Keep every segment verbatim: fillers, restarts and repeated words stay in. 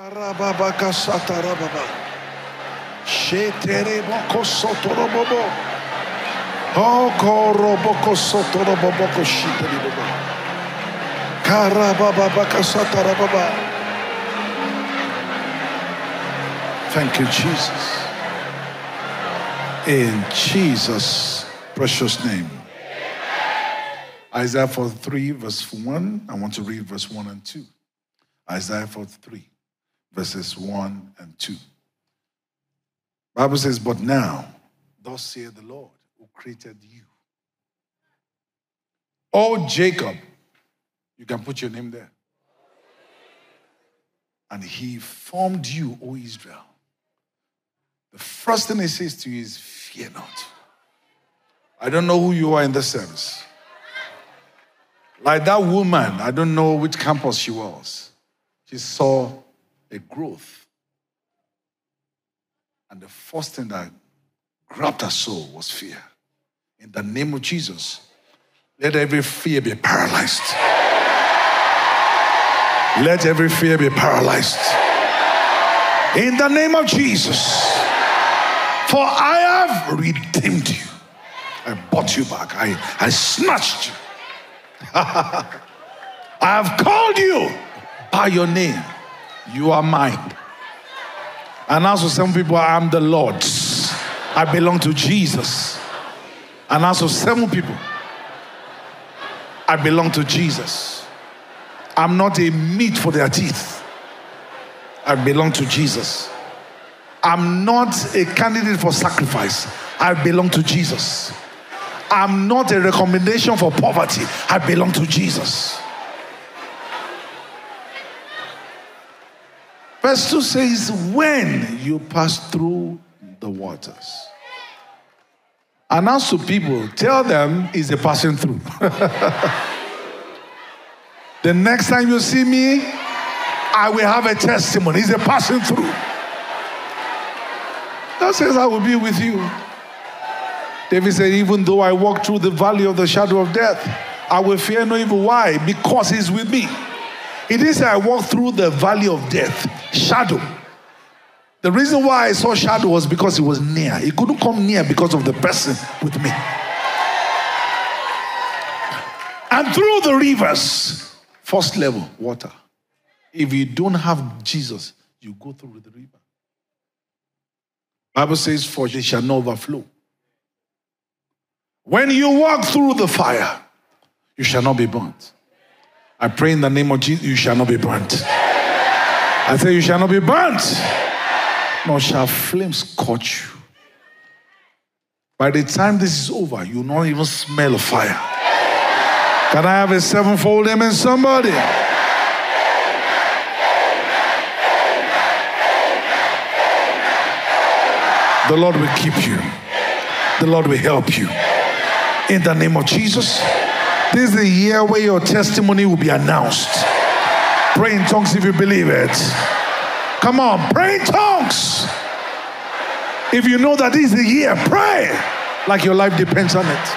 Thank you, Jesus. In Jesus' precious name. Isaiah forty-three, verse one. I want to read verse one and two. Isaiah forty-three, verses one and two. The Bible says, "But now, thus saith the Lord, who created you, O Jacob," you can put your name there, "and he formed you, O Israel." The first thing he says to you is, "Fear not." I don't know who you are in this service. Like that woman, I don't know which campus she was. She saw a growth. And the first thing that grabbed her soul was fear. In the name of Jesus, let every fear be paralyzed. Let every fear be paralyzed. In the name of Jesus. For I have redeemed you. I bought you back. I, I snatched you. I have called you by your name. You are mine. And also some people, I am the Lord's. I belong to Jesus. And also some people, I belong to Jesus. I'm not a meat for their teeth. I belong to Jesus. I'm not a candidate for sacrifice. I belong to Jesus. I'm not a recommendation for poverty. I belong to Jesus. Verse two says, "When you pass through the waters." Announce to people, tell them it's a passing through. The next time you see me, I will have a testimony. It's a passing through. God says, "I will be with you." David said, "Even though I walk through the valley of the shadow of death, I will fear no evil." Why? Because he's with me. He didn't say I walk through the valley of death. Shadow. The reason why I saw shadow was because he was near. He couldn't come near because of the person with me. And through the rivers. First level, water. If you don't have Jesus, you go through the river. The Bible says, "For they shall not overflow." When you walk through the fire, you shall not be burnt. I pray in the name of Jesus, you shall not be burnt. I say you shall not be burnt, nor shall flames scorch you. By the time this is over, you will not even smell of fire. Can I have a sevenfold amen, somebody? The Lord will keep you. The Lord will help you. In the name of Jesus, this is the year where your testimony will be announced. Pray in tongues if you believe it. Come on, pray in tongues. If you know that this is the year, pray like your life depends on it.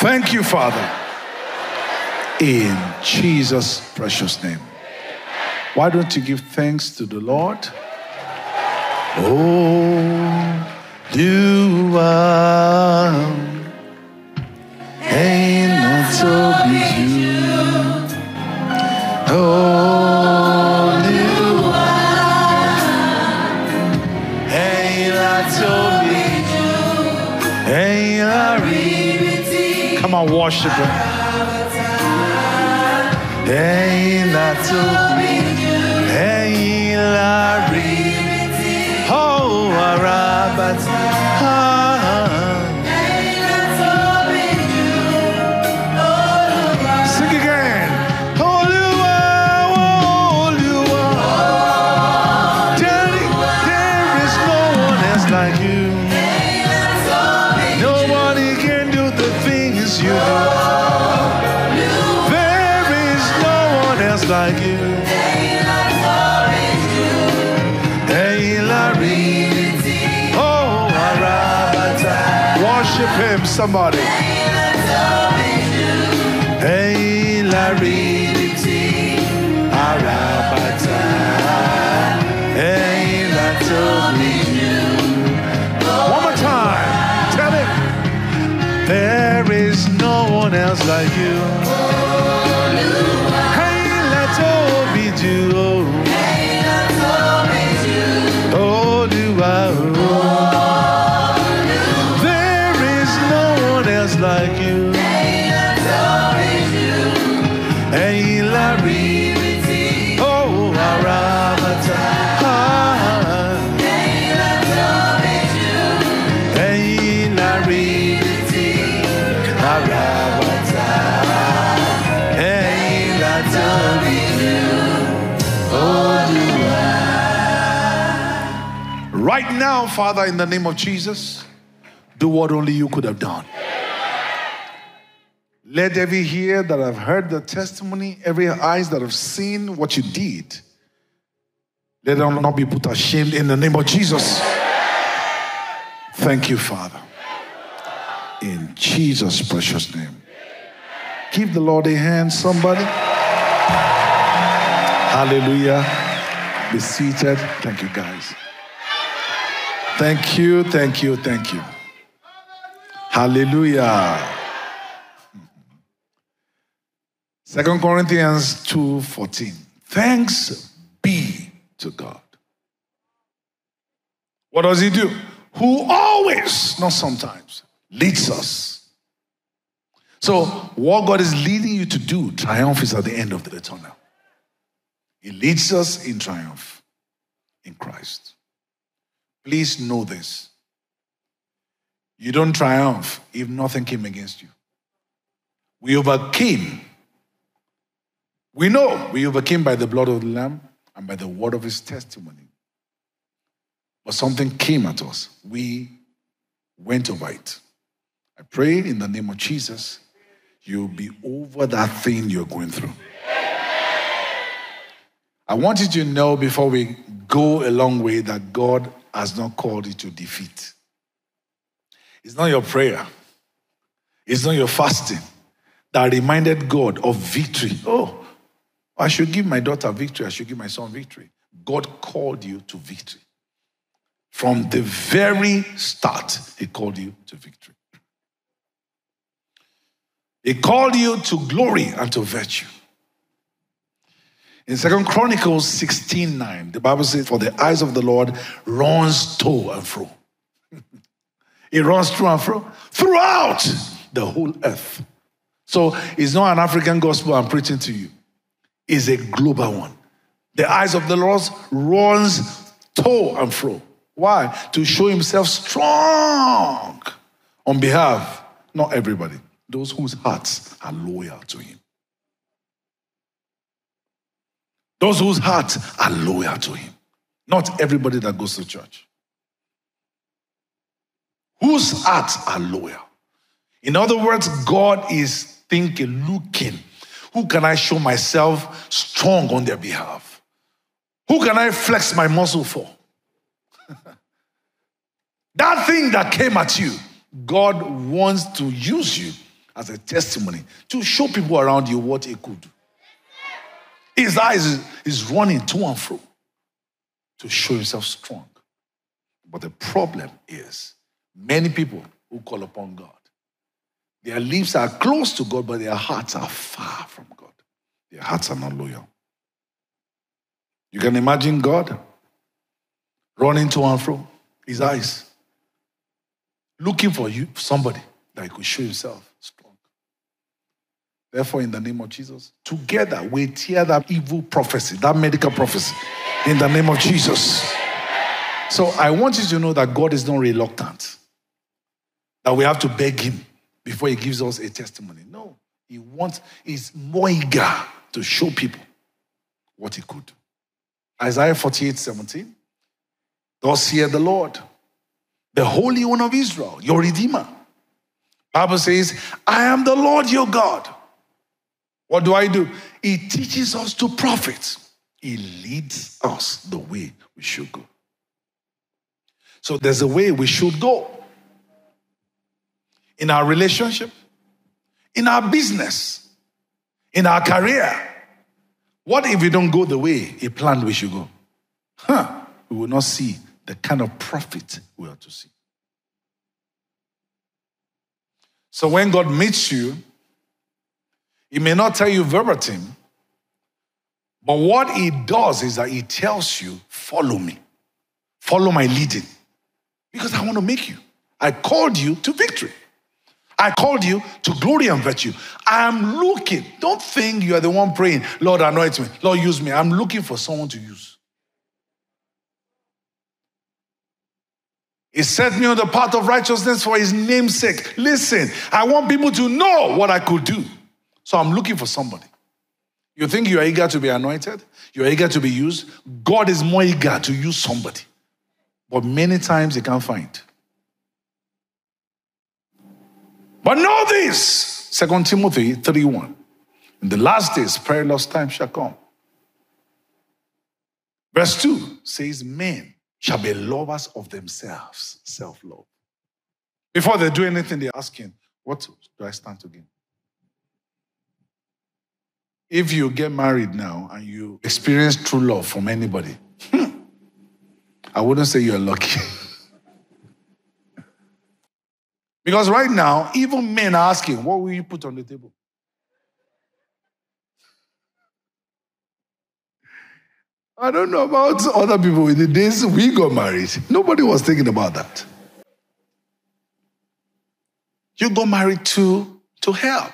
Thank you, Father. In Jesus' precious name. Why don't you give thanks to the Lord? Oh, do I ain't not so beautiful. Oh, do I ain't not so beautiful. Ain't I Come on, worship Him. Oh, Rabbat. Like you. Him, somebody. Hey, Larry, Arabata. Hey, that's one more time. Tell him there is no one else like you. Hey, let's all be you. Hey, let's all be you. Oh, do I. Like you, oh, right now, Father, in the name of Jesus, do what only you could have done. Let every ear that have heard the testimony, every eyes that have seen what you did, let them not be put ashamed in the name of Jesus. Thank you, Father. In Jesus' precious name. Give the Lord a hand, somebody. Hallelujah. Be seated. Thank you, guys. Thank you, thank you, thank you. Hallelujah. Second Corinthians two fourteen. Thanks be to God. What does he do? Who always, not sometimes, leads us. So what God is leading you to do, triumph is at the end of the tunnel. He leads us in triumph in Christ. Please know this. You don't triumph if nothing came against you. We overcame. We know we overcame by the blood of the Lamb and by the word of his testimony. But something came at us. We went over it. I pray in the name of Jesus, you'll be over that thing you're going through. I want you to know before we go a long way that God has not called you to defeat. It's not your prayer. It's not your fasting that reminded God of victory. Oh, I should give my daughter victory. I should give my son victory. God called you to victory. From the very start, he called you to victory. He called you to glory and to virtue. In Second Chronicles sixteen nine, the Bible says, for the eyes of the Lord runs to and fro. It runs to and fro throughout the whole earth. So it's not an African gospel I'm preaching to you. Is a global one. The eyes of the Lord runs to and fro. Why? To show himself strong on behalf, not everybody, those whose hearts are loyal to him. Those whose hearts are loyal to him. Not everybody that goes to church. Whose hearts are loyal. In other words, God is thinking, looking, who can I show myself strong on their behalf? Who can I flex my muscle for? That thing that came at you, God wants to use you as a testimony to show people around you what he could do. His eyes is running to and fro to show himself strong. But the problem is many people who call upon God, their lips are close to God, but their hearts are far from God. Their hearts are not loyal. You can imagine God running to and fro, his eyes, looking for you, somebody that could show himself strong. Therefore, in the name of Jesus, together we tear that evil prophecy, that medical prophecy, in the name of Jesus. So I want you to know that God is not reluctant, that we have to beg him before he gives us a testimony. No, he wants, he's more eager to show people what he could. Isaiah forty-eight seventeen. Thus hear the Lord, the Holy One of Israel, your Redeemer. Bible says, I am the Lord your God. What do I do? He teaches us to profit. He leads us the way we should go. So there's a way we should go. In our relationship, in our business, in our career. What if we don't go the way he planned we should go? Huh? We will not see the kind of profit we are to see. So when God meets you, he may not tell you verbatim, but what he does is that he tells you, follow me. Follow my leading. Because I want to make you. I called you to victory. I called you to glory and virtue. I am looking. Don't think you are the one praying, Lord, anoint me. Lord, use me. I'm looking for someone to use. He set me on the path of righteousness for his name's sake. Listen, I want people to know what I could do. So I'm looking for somebody. You think you are eager to be anointed? You are eager to be used? God is more eager to use somebody. But many times he can't find. But know this, Second Timothy three one. In the last days, perilous times shall come. Verse two says, men shall be lovers of themselves, self-love. Before they do anything, they're asking, what do I stand to gain? If you get married now and you experience true love from anybody, hmm, I wouldn't say you're lucky. Because right now, even men are asking, what will you put on the table? I don't know about other people. In the days we got married, nobody was thinking about that. You got married to, to help.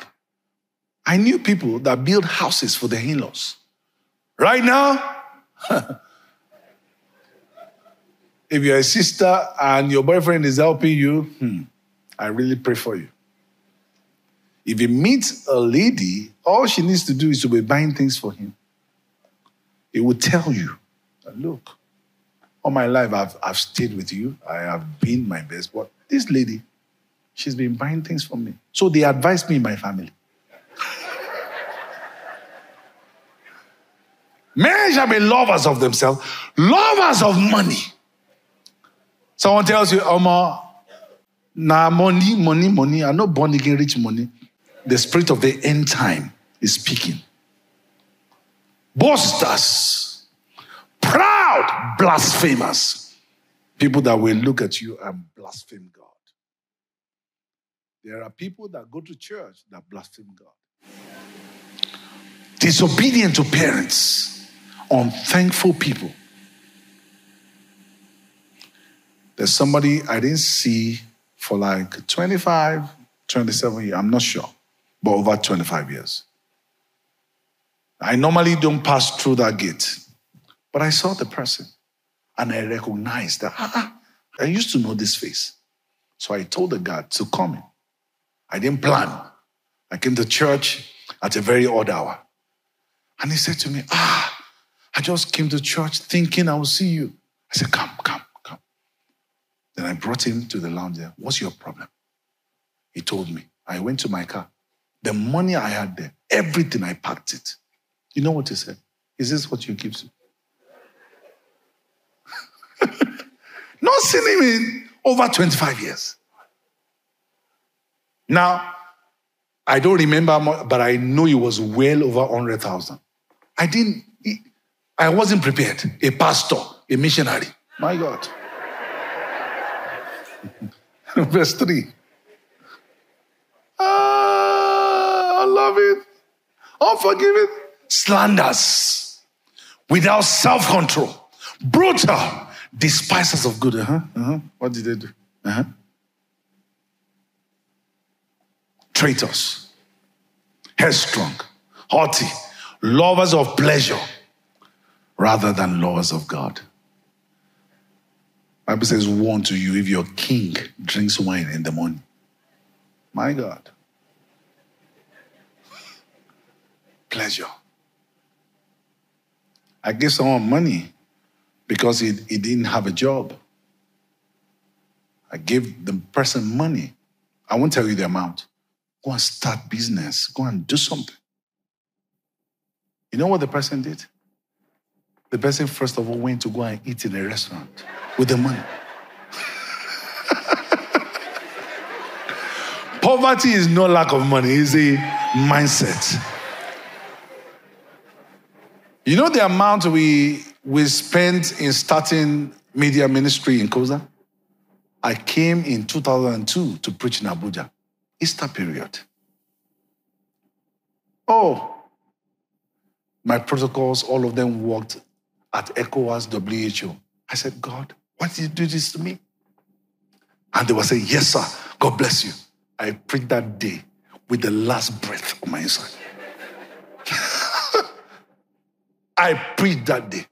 I knew people that build houses for their in-laws. Right now, if you're a sister and your boyfriend is helping you, hmm, I really pray for you. If you meet a lady, all she needs to do is to be buying things for him. It will tell you, look, all my life I've, I've stayed with you. I have been my best. But this lady, she's been buying things for me. So they advised me in my family. Men shall be lovers of themselves, lovers of money. Someone tells you, Oma, nah, money, money, money. I'm not born again rich money. The spirit of the end time is speaking. Boasters, proud, blasphemers. People that will look at you and blaspheme God. There are people that go to church that blaspheme God. Disobedient to parents, unthankful people. There's somebody I didn't see for like twenty-five, twenty-seven years. I'm not sure, but over twenty-five years. I normally don't pass through that gate, but I saw the person and I recognized that, ah, ah, I used to know this face. So I told the guard to come in. I didn't plan. I came to church at a very odd hour. And he said to me, ah, I just came to church thinking I will see you. I said, come, come, come. Then I brought him to the lounge there. What's your problem? He told me. I went to my car. The money I had there, everything, I packed it. You know what he said? Is this what you give to? Not seen him in over twenty-five years. Now, I don't remember much, but I know it was well over one hundred thousand. I didn't, I wasn't prepared. A pastor, a missionary. My God. Verse three. Ah, I love it. Unforgiving. Slanders. Without self-control. Brutal. Despisers of good. Uh-huh, uh-huh. What did they do? Uh-huh. Traitors, headstrong, haughty, lovers of pleasure rather than lovers of God. Bible says, warn to you if your king drinks wine in the morning. My God. Pleasure. I gave someone money because he, he didn't have a job. I gave the person money. I won't tell you the amount. Go and start business. Go and do something. You know what the person did? The person, first of all, went to go and eat in a restaurant with the money. Poverty is no lack of money. It's a mindset. You know the amount we, we spent in starting media ministry in Koza? I came in two thousand two to preach in Abuja. Easter period. Oh, my protocols, all of them worked at ECOWAS, W H O. I said, God, why did you do this to me? And they were saying, yes, sir, God bless you. I prayed that day with the last breath of my inside. I prayed that day.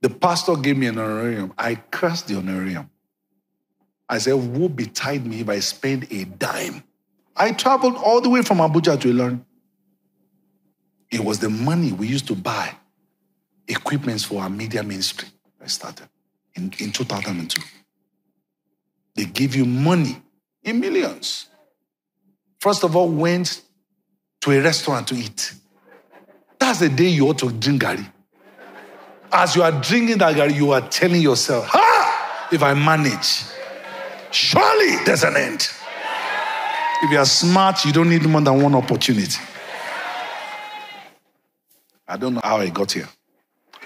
The pastor gave me an honorarium. I cursed the honorarium. I said, woe betide me if I spend a dime. I traveled all the way from Abuja to Ilorin. It was the money we used to buy equipments for our media ministry. I started in, in two thousand two. They give you money in millions. First of all, went to a restaurant to eat. That's the day you ought to drink gari. As you are drinking that gari, you are telling yourself, ha! If I manage, surely there's an end. If you are smart, you don't need more than one opportunity. I don't know how I got here.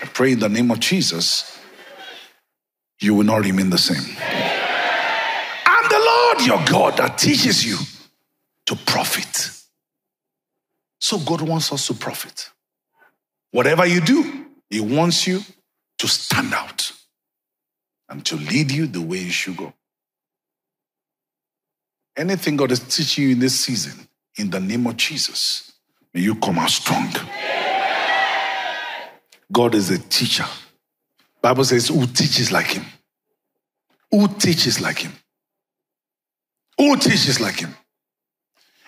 I pray in the name of Jesus, you will not remain the same. I'm the Lord your God that teaches you to profit. So God wants us to profit. Whatever you do, He wants you to stand out and to lead you the way you should go. Anything God is teaching you in this season, in the name of Jesus, may you come out strong. God is a teacher. Bible says, who teaches like him? Who teaches like him? Who teaches like him?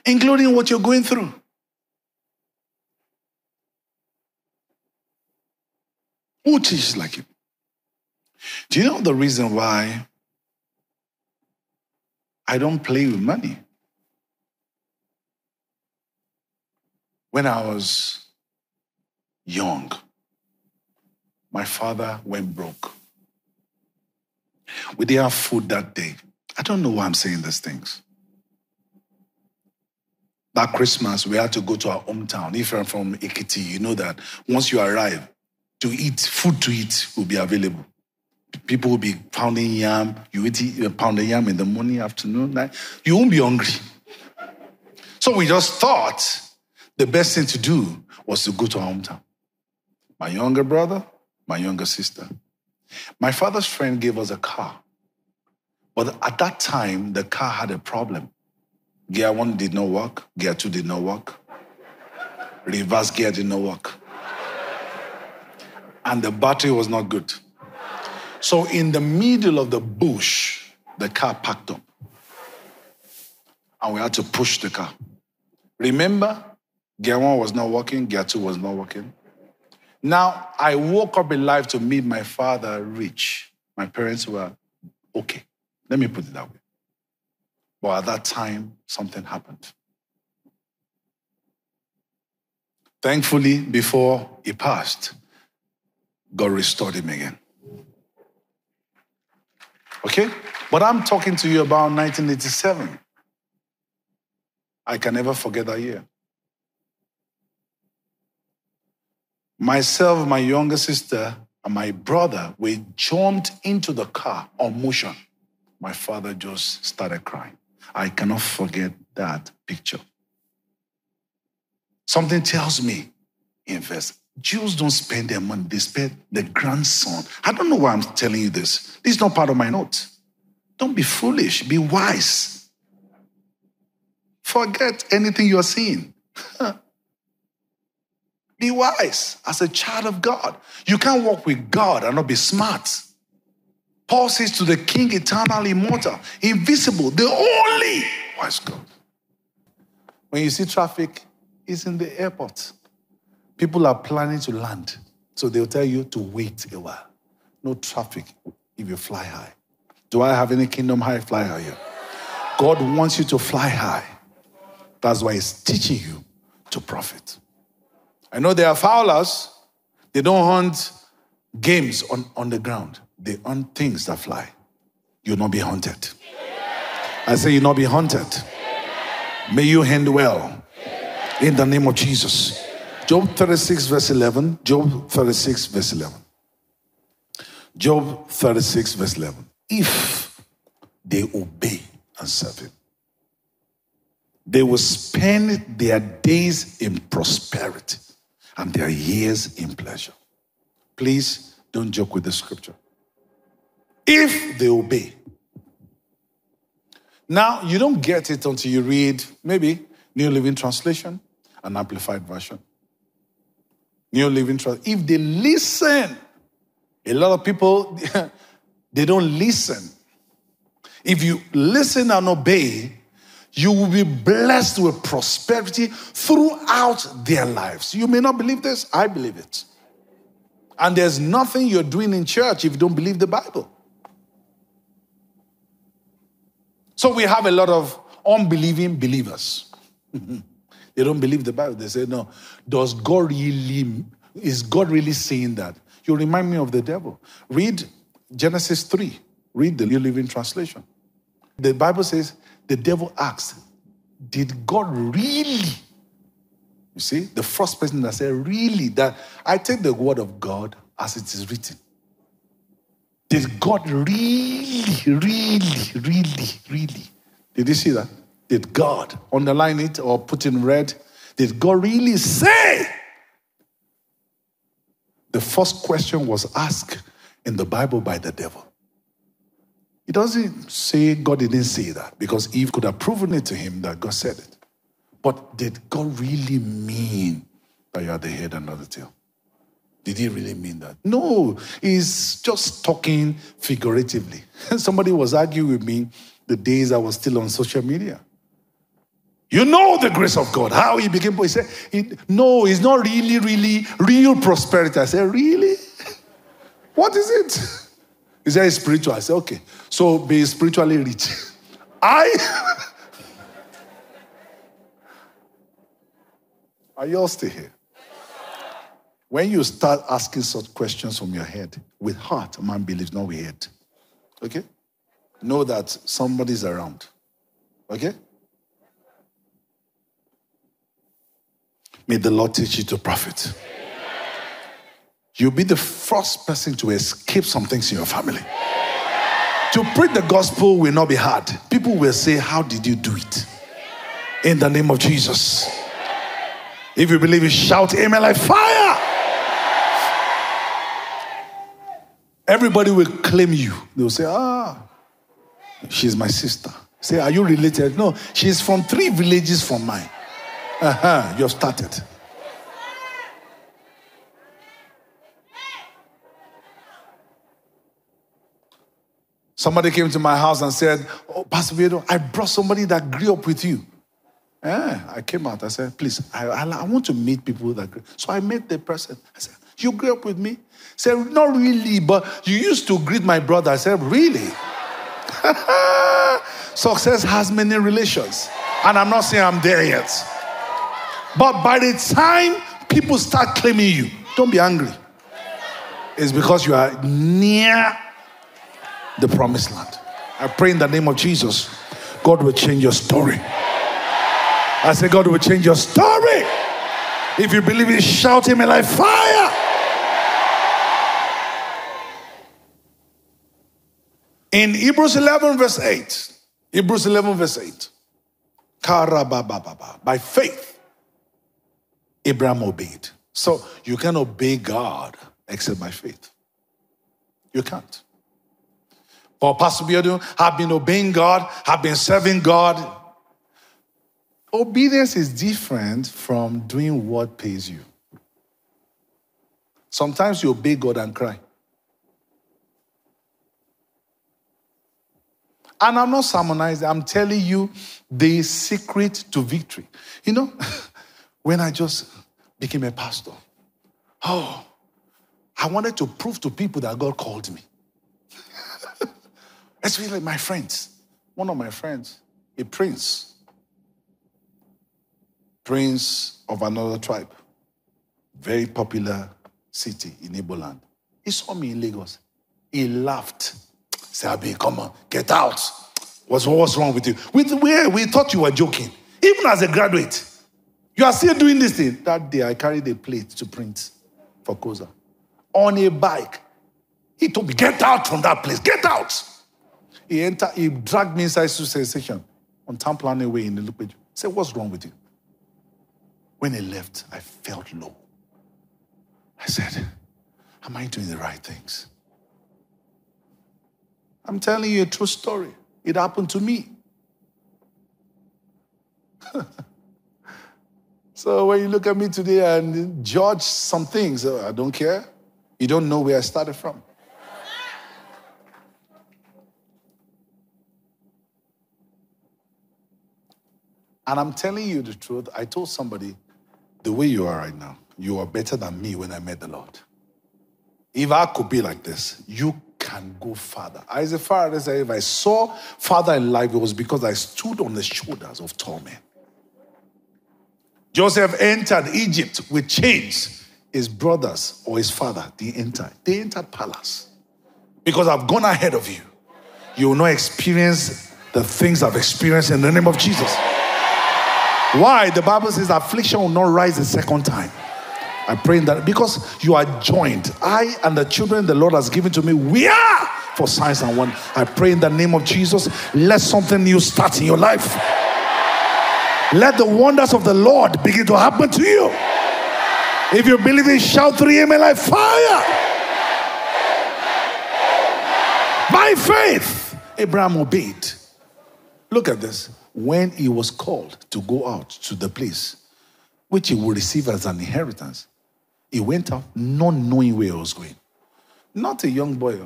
Including what you're going through. Who teaches like him? Do you know the reason why I don't play with money? When I was young, my father went broke. We didn't have food that day. I don't know why I'm saying these things. That Christmas, we had to go to our hometown. If you're from Ikiti, you know that once you arrive, to eat, food to eat will be available. People will be pounding yam. You eat pounding yam in the morning, afternoon, night. You won't be hungry. So we just thought the best thing to do was to go to our hometown. My younger brother, my younger sister. My father's friend gave us a car. But at that time, the car had a problem. Gear one did not work. Gear two did not work. Reverse gear did not work. And the battery was not good. So in the middle of the bush, the car packed up. And we had to push the car. Remember, gear one was not working. Gear two was not working. Now, I woke up in life to meet my father rich. My parents were okay. Let me put it that way. But at that time, something happened. Thankfully, before he passed, God restored him again. Okay? But I'm talking to you about nineteen eighty-seven. I can never forget that year. Myself, my younger sister, and my brother, we jumped into the car on motion. My father just started crying. I cannot forget that picture. Something tells me, invest. Jews don't spend their money. They spend the grandson. I don't know why I'm telling you this. This is not part of my note. Don't be foolish. Be wise. Forget anything you are seeing. Be wise as a child of God. You can't walk with God and not be smart. Paul says to the King, eternal, immortal, invisible, the only wise God. When you see traffic, it's in the airport. People are planning to land. So they'll tell you to wait a while. No traffic if you fly high. Do I have any kingdom high? Fly high here. God wants you to fly high. That's why he's teaching you to profit. I know there are fowlers. They don't hunt games on, on the ground. They hunt things that fly. You'll not be hunted. I say you'll not be hunted. May you hand well. In the name of Jesus. Job thirty-six verse eleven. Job thirty-six verse eleven. Job thirty-six verse eleven. If they obey and serve him, they will spend their days in prosperity and their years in pleasure. Please don't joke with the scripture. If they obey. Now, you don't get it until you read maybe New Living Translation and Amplified Version. New Living Translation. If they listen. A lot of people, they don't listen. If you listen and obey, you will be blessed with prosperity throughout their lives. You may not believe this. I believe it. And there's nothing you're doing in church if you don't believe the Bible. So we have a lot of unbelieving believers. They don't believe the Bible. They say, no, does God really, is God really saying that? You remind me of the devil. Read Genesis three. Read the New Living Translation. The Bible says, the devil asked, did God really? You see, the first person that said, really, that I take the word of God as it is written. Did God really, really, really, really? Did you see that? Did God, underline it or put in red, did God really say? The first question was asked in the Bible by the devil. It doesn't say God didn't say that, because Eve could have proven it to him that God said it. But did God really mean that you are the head and not the tail? Did he really mean that? No, he's just talking figuratively. Somebody was arguing with me the days I was still on social media. You know the grace of God, how he became poor. He said, he, no, it's not really, really real prosperity. I said, really? What is it? Is that spiritual? I said, okay. So be spiritually rich. I. Are you all still here? When you start asking such questions from your head, with heart, man believes, not with head. Okay? Know that somebody's around. Okay? May the Lord teach you to profit. You'll be the first person to escape some things in your family. Yeah. To preach the gospel will not be hard. People will say, how did you do it? In the name of Jesus. Yeah. If you believe it, shout amen like fire. Yeah. Everybody will claim you. They will say, ah, she's my sister. Say, are you related? No, she's from three villages from mine. Uh-huh, you have started. Somebody came to my house and said, oh, Pastor Viedo, I brought somebody that grew up with you. Yeah, I came out. I said, please, I, I, I want to meet people that grew. So I met the person. I said, you grew up with me? He said, not really, but you used to greet my brother. I said, really? Success has many relations. And I'm not saying I'm there yet. But by the time people start claiming you, don't be angry. It's because you are near the promised land. I pray in the name of Jesus, God will change your story. I say, God will change your story. If you believe it, shout him like fire. In Hebrews eleven verse eight, Hebrews eleven verse eight, by faith, Abraham obeyed. So you can't obey God except by faith. You can't. But Pastor Biodo, I've been obeying God. I've been serving God. Obedience is different from doing what pays you. Sometimes you obey God and cry. And I'm not sermonizing. I'm telling you the secret to victory. You know, when I just became a pastor, oh, I wanted to prove to people that God called me. Especially my friends. One of my friends, a prince, prince of another tribe, very popular city in Igbo land. He saw me in Lagos. He laughed. He said, Abi, come on, get out. What's, what's wrong with you? We, we, we thought you were joking. Even as a graduate, you are still doing this thing. That day, I carried a plate to print for Koza. On a bike. He told me, get out from that place. Get out. He entered, he dragged me inside Suicide Section on Tamplan Way in the Lukweju. He said, what's wrong with you? When he left, I felt low. I said, am I doing the right things? I'm telling you a true story. It happened to me. So when you look at me today and judge some things, I don't care. You don't know where I started from. And I'm telling you the truth. I told somebody, the way you are right now, you are better than me when I met the Lord. If I could be like this, you can go farther. As a father, if I saw father in life, it was because I stood on the shoulders of tall men. Joseph entered Egypt with chains. His brothers or his father, they entered. They entered palace. Because I've gone ahead of you. You will not experience the things I've experienced in the name of Jesus. Why? The Bible says affliction will not rise a second time. I pray that because you are joined. I and the children the Lord has given to me, we are for signs and wonders. I pray in the name of Jesus, let something new start in your life. Let the wonders of the Lord begin to happen to you. If you believe it, shout three amen like fire. By faith, Abraham obeyed. Look at this. When he was called to go out to the place which he would receive as an inheritance, he went out not knowing where he was going. Not a young boy,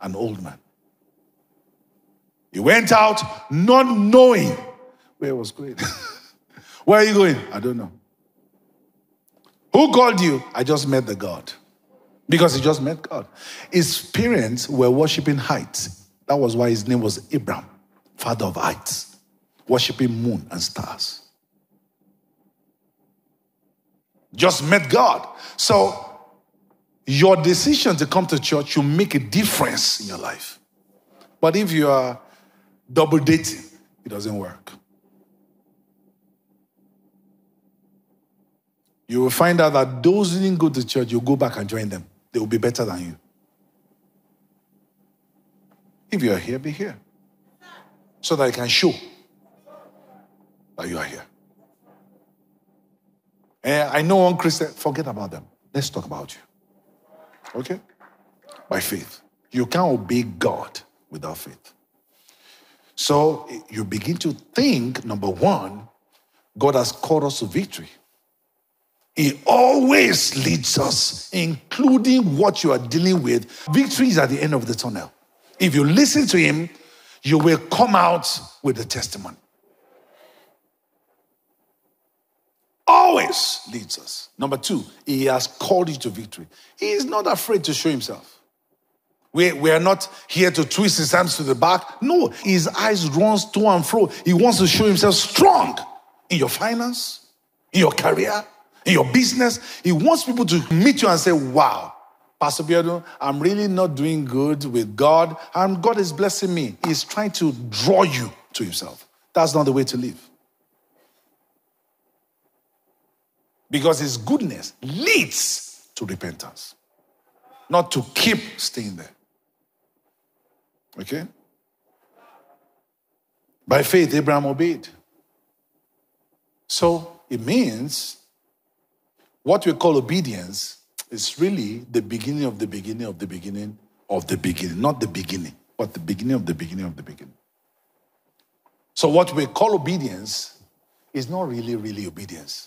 an old man. He went out not knowing where he was going. Where are you going? I don't know. Who called you? I just met the God. Because he just met God. His parents were worshipping heights. That was why his name was Abraham, father of heights, worshipping moon and stars. Just met God. So, your decision to come to church will make a difference in your life. But if you are double dating, it doesn't work. You will find out that those who didn't go to church, you go back and join them. They will be better than you. If you are here, be here. So that I can show that you are here. And I know one Christian, forget about them. Let's talk about you. Okay? By faith. You can't obey God without faith. So you begin to think, number one, God has called us to victory. He always leads us, including what you are dealing with. Victory is at the end of the tunnel. If you listen to him, you will come out with a testimony. Always leads us. Number two, he has called you to victory. He is not afraid to show himself. We, we are not here to twist his arms to the back. No, his eyes runs to and fro. He wants to show himself strong in your finance, in your career, in your business. He wants people to meet you and say, wow, Pastor Biodo, I'm really not doing good with God, and God is blessing me. He's trying to draw you to himself. That's not the way to live. Because his goodness leads to repentance, not to keep staying there. Okay? By faith, Abraham obeyed. So it means what we call obedience. It's really the beginning of the beginning of the beginning of the beginning. Not the beginning, but the beginning of the beginning of the beginning. So what we call obedience is not really, really obedience.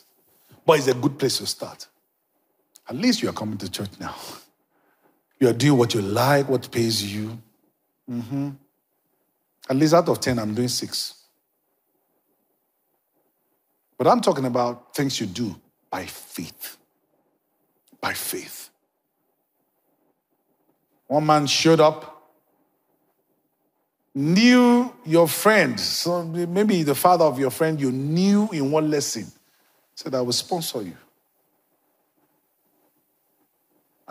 But it's a good place to start. At least you are coming to church now. You are doing what you like, what pays you. Mm-hmm. At least out of ten, I'm doing six. But I'm talking about things you do by faith. By faith. One man showed up, knew your friend, so maybe the father of your friend, you knew in one lesson, said, I will sponsor you.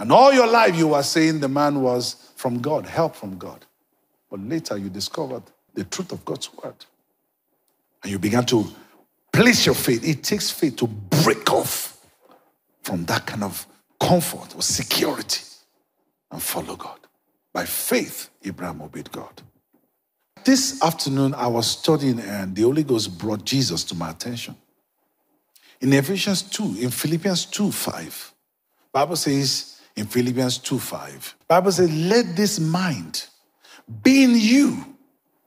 And all your life you were saying the man was from God, help from God. But later you discovered the truth of God's word. And you began to place your faith. It takes faith to break off from that kind of comfort or security and follow God. By faith, Abraham obeyed God. This afternoon, I was studying and the Holy Ghost brought Jesus to my attention. In Ephesians two, in Philippians two five, Bible says, in Philippians two five, Bible says, let this mind be in you,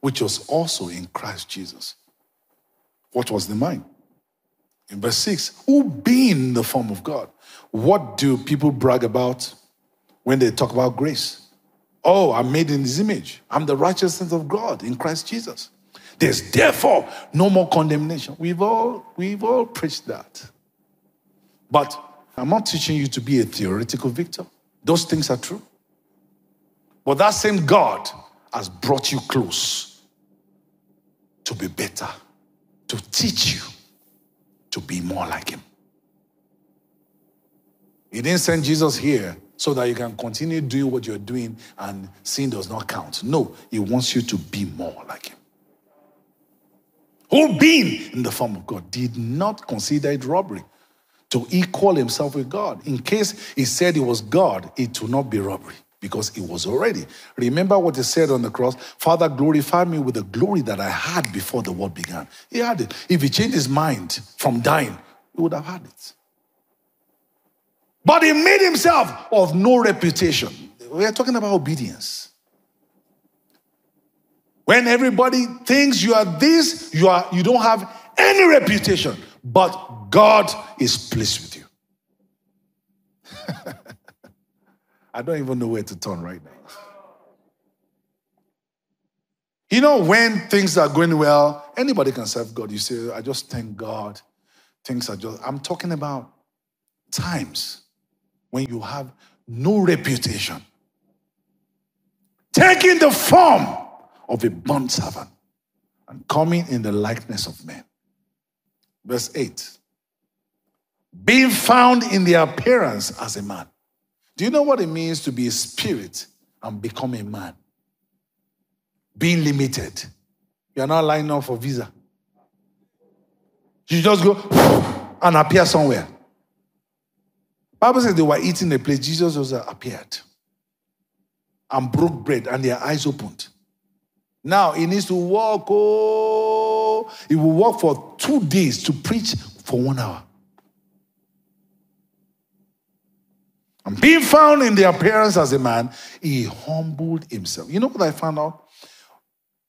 which was also in Christ Jesus. What was the mind? In verse six, who being the form of God? What do people brag about when they talk about grace? Oh, I'm made in his image. I'm the righteousness of God in Christ Jesus. There's therefore no more condemnation. We've all, we've all preached that. But I'm not teaching you to be a theoretical victor. Those things are true. But that same God has brought you close to be better, to teach you to be more like him. He didn't send Jesus here so that you can continue doing what you're doing and sin does not count. No, he wants you to be more like him. Who being in the form of God did not consider it robbery to equal himself with God. In case he said he was God, it will not be robbery because it was already. Remember what he said on the cross, Father, glorify me with the glory that I had before the world began. He had it. If he changed his mind from dying, he would have had it. But he made himself of no reputation. We are talking about obedience. When everybody thinks you are this, you are you don't have any reputation, but God is pleased with you. I don't even know where to turn right now. You know, when things are going well, anybody can serve God. You say, I just thank God. Things are just, I'm talking about times when you have no reputation, taking the form of a bondservant and coming in the likeness of men. Verse eight, being found in the appearance as a man. Do you know what it means to be a spirit and become a man? Being limited. You are not lining up for visa. You just go and appear somewhere. Bible says they were eating a place. Jesus also appeared and broke bread and their eyes opened. Now he needs to walk. Oh, he will walk for two days to preach for one hour. And being found in the appearance as a man, he humbled himself. You know what I found out?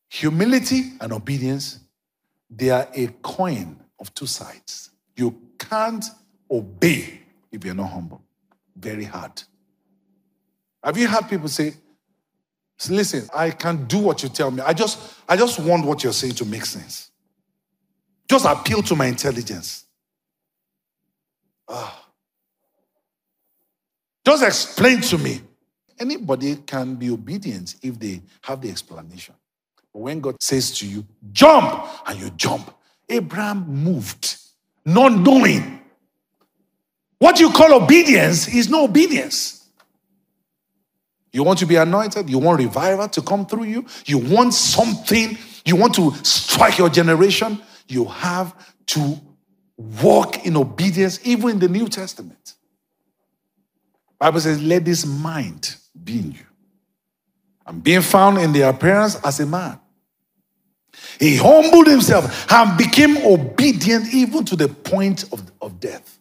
Humility and obedience, they are a coin of two sides. You can't obey if you're not humble. Very hard. Have you had people say, listen, I can't do what you tell me. I just, I just want what you're saying to make sense. Just appeal to my intelligence. Ah. Just explain to me. Anybody can be obedient if they have the explanation. But when God says to you, jump, and you jump. Abraham moved, not knowing. What you call obedience is no obedience. You want to be anointed. You want revival to come through you. You want something. You want to strike your generation. You have to walk in obedience, even in the New Testament. Bible says, let this mind be in you. And being found in the appearance as a man, he humbled himself and became obedient even to the point of, of death.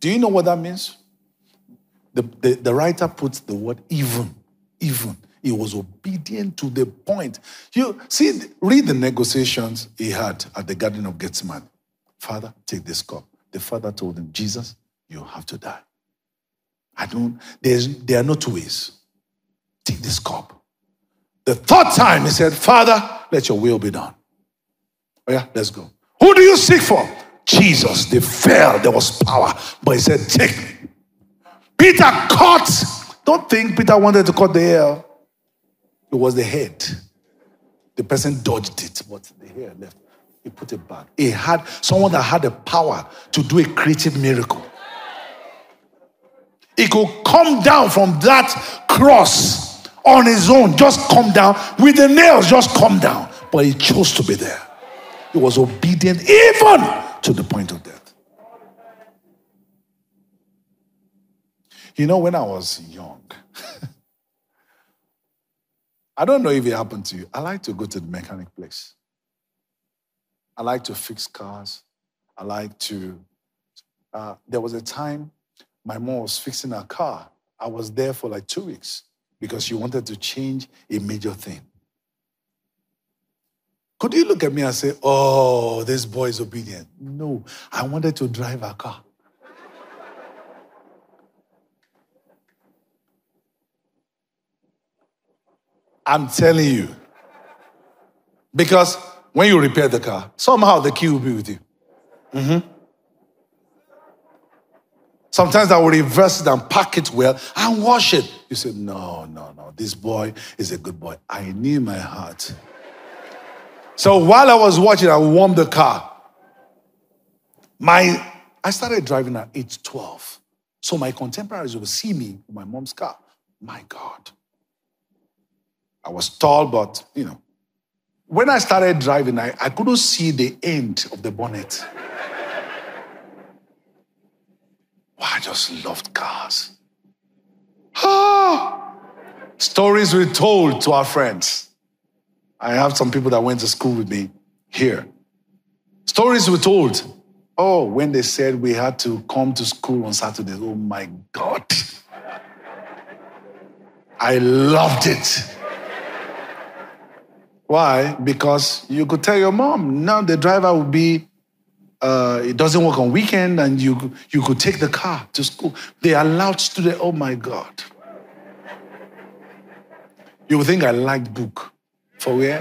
Do you know what that means? The, the, the writer puts the word even, even. He was obedient to the point. You see, read the negotiations he had at the Garden of Gethsemane. Father, take this cup. The father told him, Jesus, you have to die. I don't, there's, there are no two ways. Take this cup. The third time he said, Father, let your will be done. Oh yeah, let's go. Who do you seek for? Jesus, they fell, there was power. But he said, take me. Peter caught. Don't think Peter wanted to cut the hair. It was the head. The person dodged it, but the hair left. He put it back. He had someone that had the power to do a creative miracle. He could come down from that cross on his own. Just come down. With the nails, just come down. But he chose to be there. He was obedient even to the point of death. You know, when I was young, I don't know if it happened to you. I like to go to the mechanic place. I like to fix cars. I like to... Uh, there was a time my mom was fixing her car. I was there for like two weeks because she wanted to change a major thing. Could you look at me and say, oh, this boy is obedient? No, I wanted to drive her car. I'm telling you. Because when you repair the car, somehow the key will be with you. Mm-hmm. Sometimes I will reverse it and pack it well and wash it. You say, no, no, no. This boy is a good boy. I knew my heart. So while I was watching, I warmed the car. My, I started driving at age twelve. So my contemporaries would see me in my mom's car. My God. I was tall, but, you know. When I started driving, I, I couldn't see the end of the bonnet. Wow, I just loved cars. Ah! Stories we told to our friends. I have some people that went to school with me here. Stories we told. Oh, when they said we had to come to school on Saturdays. Oh, my God. I loved it. Why? Because you could tell your mom, now the driver will be, uh, it doesn't work on weekend, and you, you could take the car to school. They allowed students, oh my God. You would think I liked book. For where?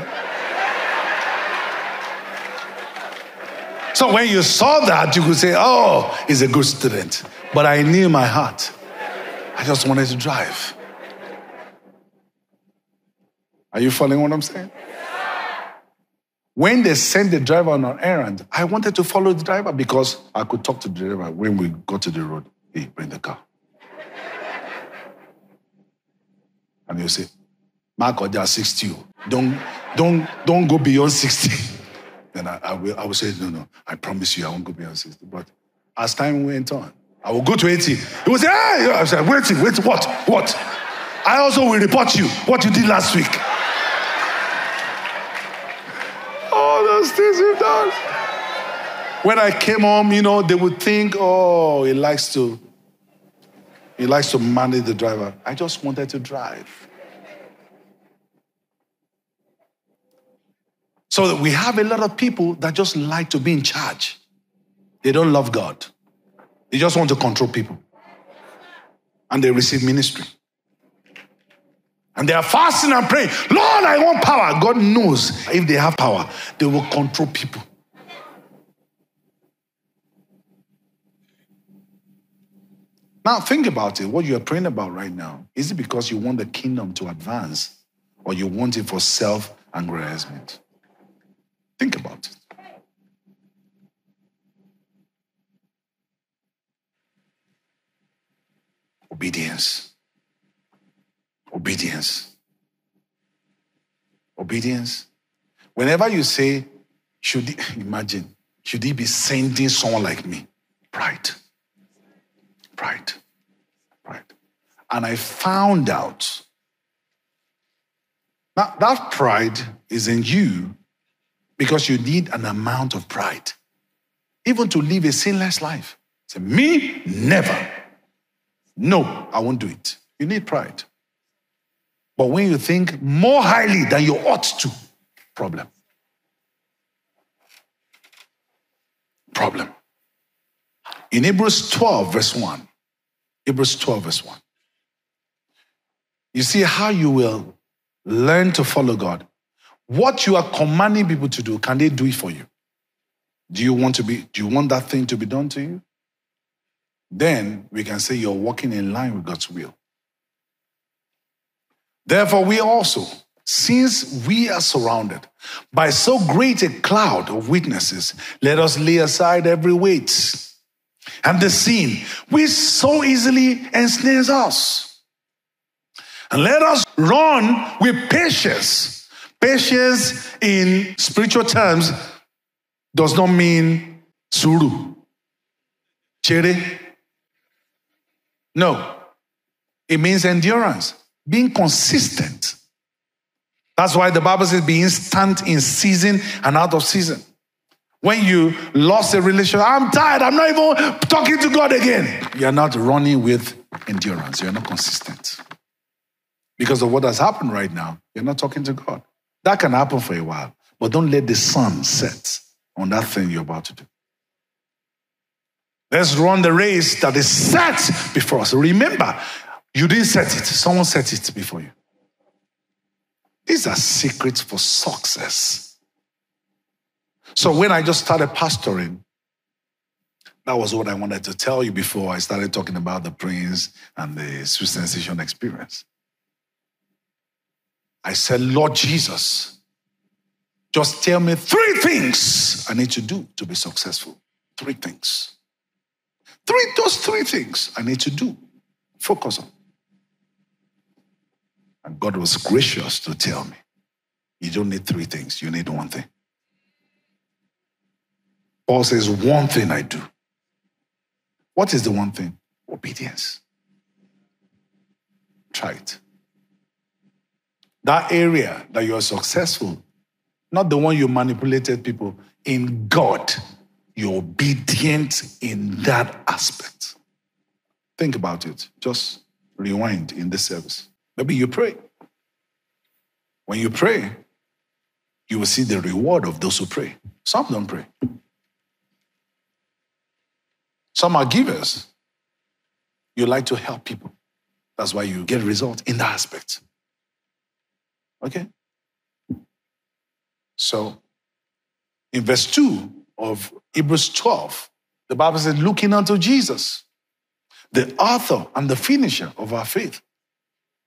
So when you saw that, you could say, oh, he's a good student. But I knew my heart. I just wanted to drive. Are you following what I'm saying? When they sent the driver on an errand, I wanted to follow the driver because I could talk to the driver. When we got to the road, hey, bring the car. And you say, Mark, they are sixty. Don't, don't, don't go beyond sixty. Then I, I, will, I will say, no, no, I promise you I won't go beyond sixty. But as time went on, I will go to eighty. He will say, hey! I said, wait, wait, what, what? I also will report you what you did last week. Things we've done. When I came home, you know, they would think, oh, he likes to, he likes to manage the driver. I just wanted to drive. So that we have a lot of people that just like to be in charge. They don't love God. They just want to control people. And they receive ministry. And they are fasting and praying. Lord, I want power. God knows if they have power, they will control people. Now, think about it. What you are praying about right now, is it because you want the kingdom to advance or you want it for self-aggrandizement? Think about it. Obedience. Obedience. Obedience. Whenever you say, should he, imagine, should he be sending someone like me? Pride. Pride. Pride. And I found out. Now, that pride is in you because you need an amount of pride. Even to live a sinless life. Say, me? Never. No, I won't do it. You need pride. But when you think more highly than you ought to, problem. Problem. In Hebrews twelve, verse one. Hebrews twelve, verse one. You see how you will learn to follow God. What you are commanding people to do, can they do it for you? Do you want to be, do you want that thing to be done to you? Then we can say you're walking in line with God's will. Therefore, we also, since we are surrounded by so great a cloud of witnesses, let us lay aside every weight and the sin which so easily ensnares us. And let us run with patience. Patience in spiritual terms does not mean suru, chere. No. It means endurance, being consistent. That's why the Bible says be instant in season and out of season. When you lost a relationship, I'm tired, I'm not even talking to God again. You're not running with endurance. You're not consistent. Because of what has happened right now, you're not talking to God. That can happen for a while. But don't let the sun set on that thing you're about to do. Let's run the race that is set before us. Remember, you didn't set it. Someone set it before you. These are secrets for success. So when I just started pastoring, that was what I wanted to tell you before I started talking about the prince and the sweet sensation experience. I said, Lord Jesus, just tell me three things I need to do to be successful. Three things. Three, those three things I need to do. Focus on. And God was gracious to tell me, you don't need three things, you need one thing. Paul says, one thing I do. What is the one thing? Obedience. Try it. That area that you are successful, not the one you manipulated people, in God, you're obedient in that aspect. Think about it. Just rewind in this service. Maybe you pray. When you pray, you will see the reward of those who pray. Some don't pray. Some are givers. You like to help people. That's why you get results in that aspect. Okay? So, in verse two of Hebrews twelve, the Bible says, looking unto Jesus, the author and the finisher of our faith.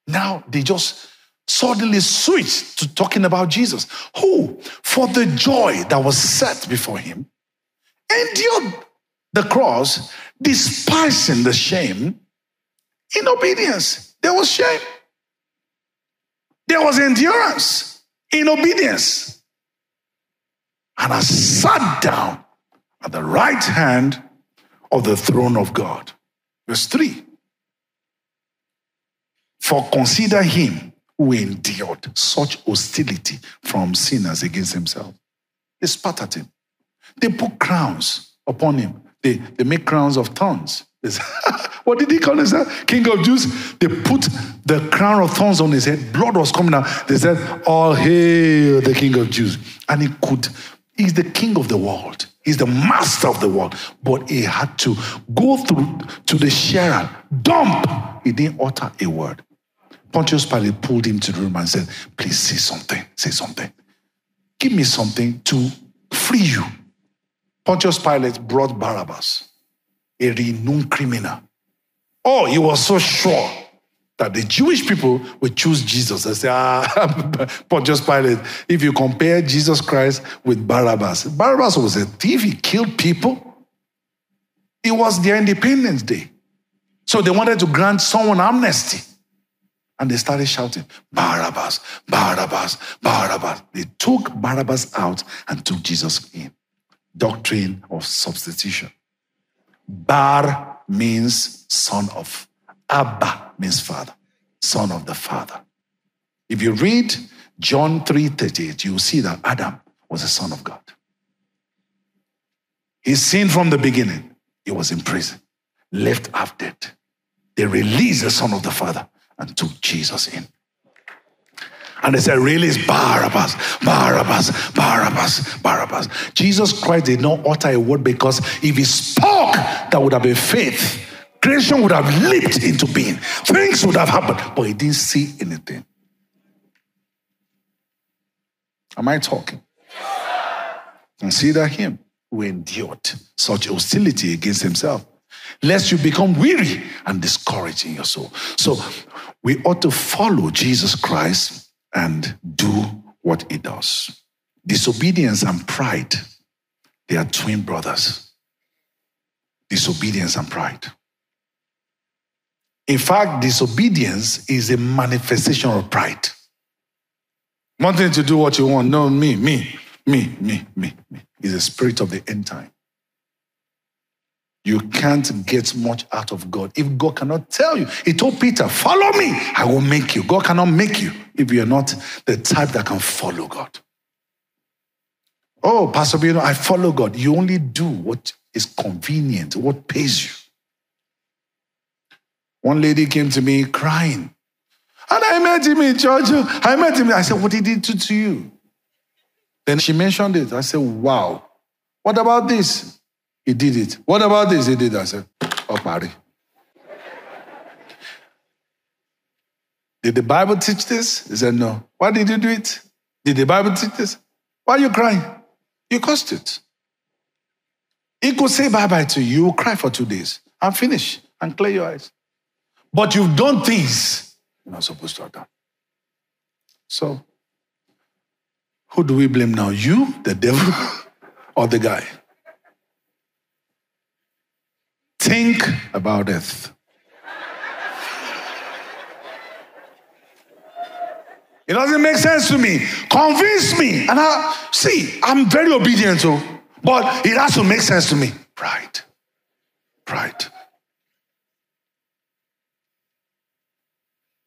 Now they just suddenly switched to talking about Jesus, who, for the joy that was set before him, endured the cross, despising the shame. In obedience, there was shame. There was endurance in obedience. And I sat down at the right hand of the throne of God. Verse three. For consider him who endured such hostility from sinners against himself. They spat at him. They put crowns upon him. They, they make crowns of thorns. What did he call himself? King of Jews. They put the crown of thorns on his head. Blood was coming out. They said, all hail the King of Jews. And he could. He's the king of the world. He's the master of the world. But he had to go through to the Sheran. Dump. He didn't utter a word. Pontius Pilate pulled him to the room and said, please say something. Say something. Give me something to free you. Pontius Pilate brought Barabbas, a renowned criminal. Oh, he was so sure that the Jewish people would choose Jesus. I say, ah, Pontius Pilate, if you compare Jesus Christ with Barabbas, Barabbas was a thief, he killed people. It was their Independence Day. So they wanted to grant someone amnesty. And they started shouting, Barabbas, Barabbas, Barabbas. They took Barabbas out and took Jesus in. Doctrine of substitution. Bar means son of. Abba means father, son of the father. If you read John three thirty-eight, you will see that Adam was a son of God. He sinned from the beginning. He was in prison, left half dead. They released the son of the father and took Jesus in. And they said, release Barabbas, Barabbas, Barabbas, Barabbas. Jesus Christ did not utter a word because if he spoke, that would have been faith. Creation would have leaped into being. Things would have happened, but he didn't see anything. Am I talking? Consider him who endured such hostility against himself, lest you become weary and discouraged in your soul. So we ought to follow Jesus Christ and do what he does. Disobedience and pride, they are twin brothers. Disobedience and pride. In fact, disobedience is a manifestation of pride. Wanting to do what you want. No, me, me, me, me, me, me. Is a spirit of the end time. You can't get much out of God. If God cannot tell you, he told Peter, follow me, I will make you. God cannot make you if you're not the type that can follow God. Oh, Pastor, you know, I follow God. You only do what is convenient, what pays you. One lady came to me crying. And I met him in church. I met him. I said, what did he do to you? Then she mentioned it. I said, wow. What about this? He did it. What about this? He did it. I said, oh, Mary. Did the Bible teach this? He said, no. Why did you do it? Did the Bible teach this? Why are you crying? You caused it. He could say bye-bye to you. You will cry for two days and finish and clear your eyes. But you've done things you're not supposed to have done. So, who do we blame now? You, the devil, or the guy? Think about it. It doesn't make sense to me. Convince me. And I see, I'm very obedient to, but it has to make sense to me. Pride. Pride.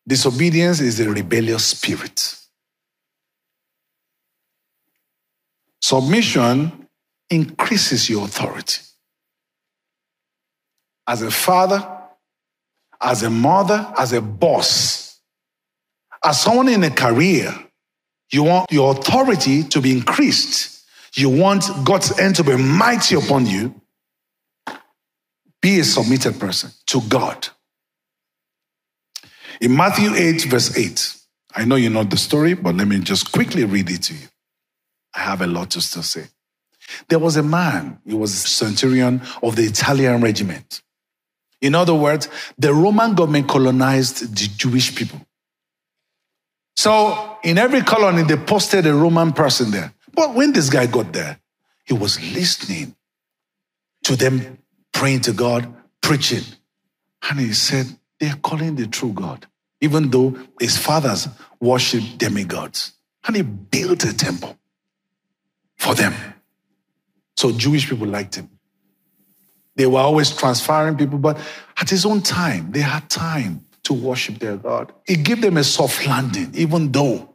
Disobedience is a rebellious spirit. Submission increases your authority. As a father, as a mother, as a boss, as someone in a career, you want your authority to be increased. You want God's hand to be mighty upon you. Be a submitted person to God. In Matthew eight, verse eight, I know you know the story, but let me just quickly read it to you. I have a lot to still say. There was a man, he was a centurion of the Italian regiment. In other words, the Roman government colonized the Jewish people. So in every colony, they posted a Roman person there. But when this guy got there, he was listening to them praying to God, preaching. And he said, they're calling the true God, even though his fathers worshipped demigods. And he built a temple for them. So Jewish people liked him. They were always transferring people, but at his own time, they had time to worship their God. He gave them a soft landing, even though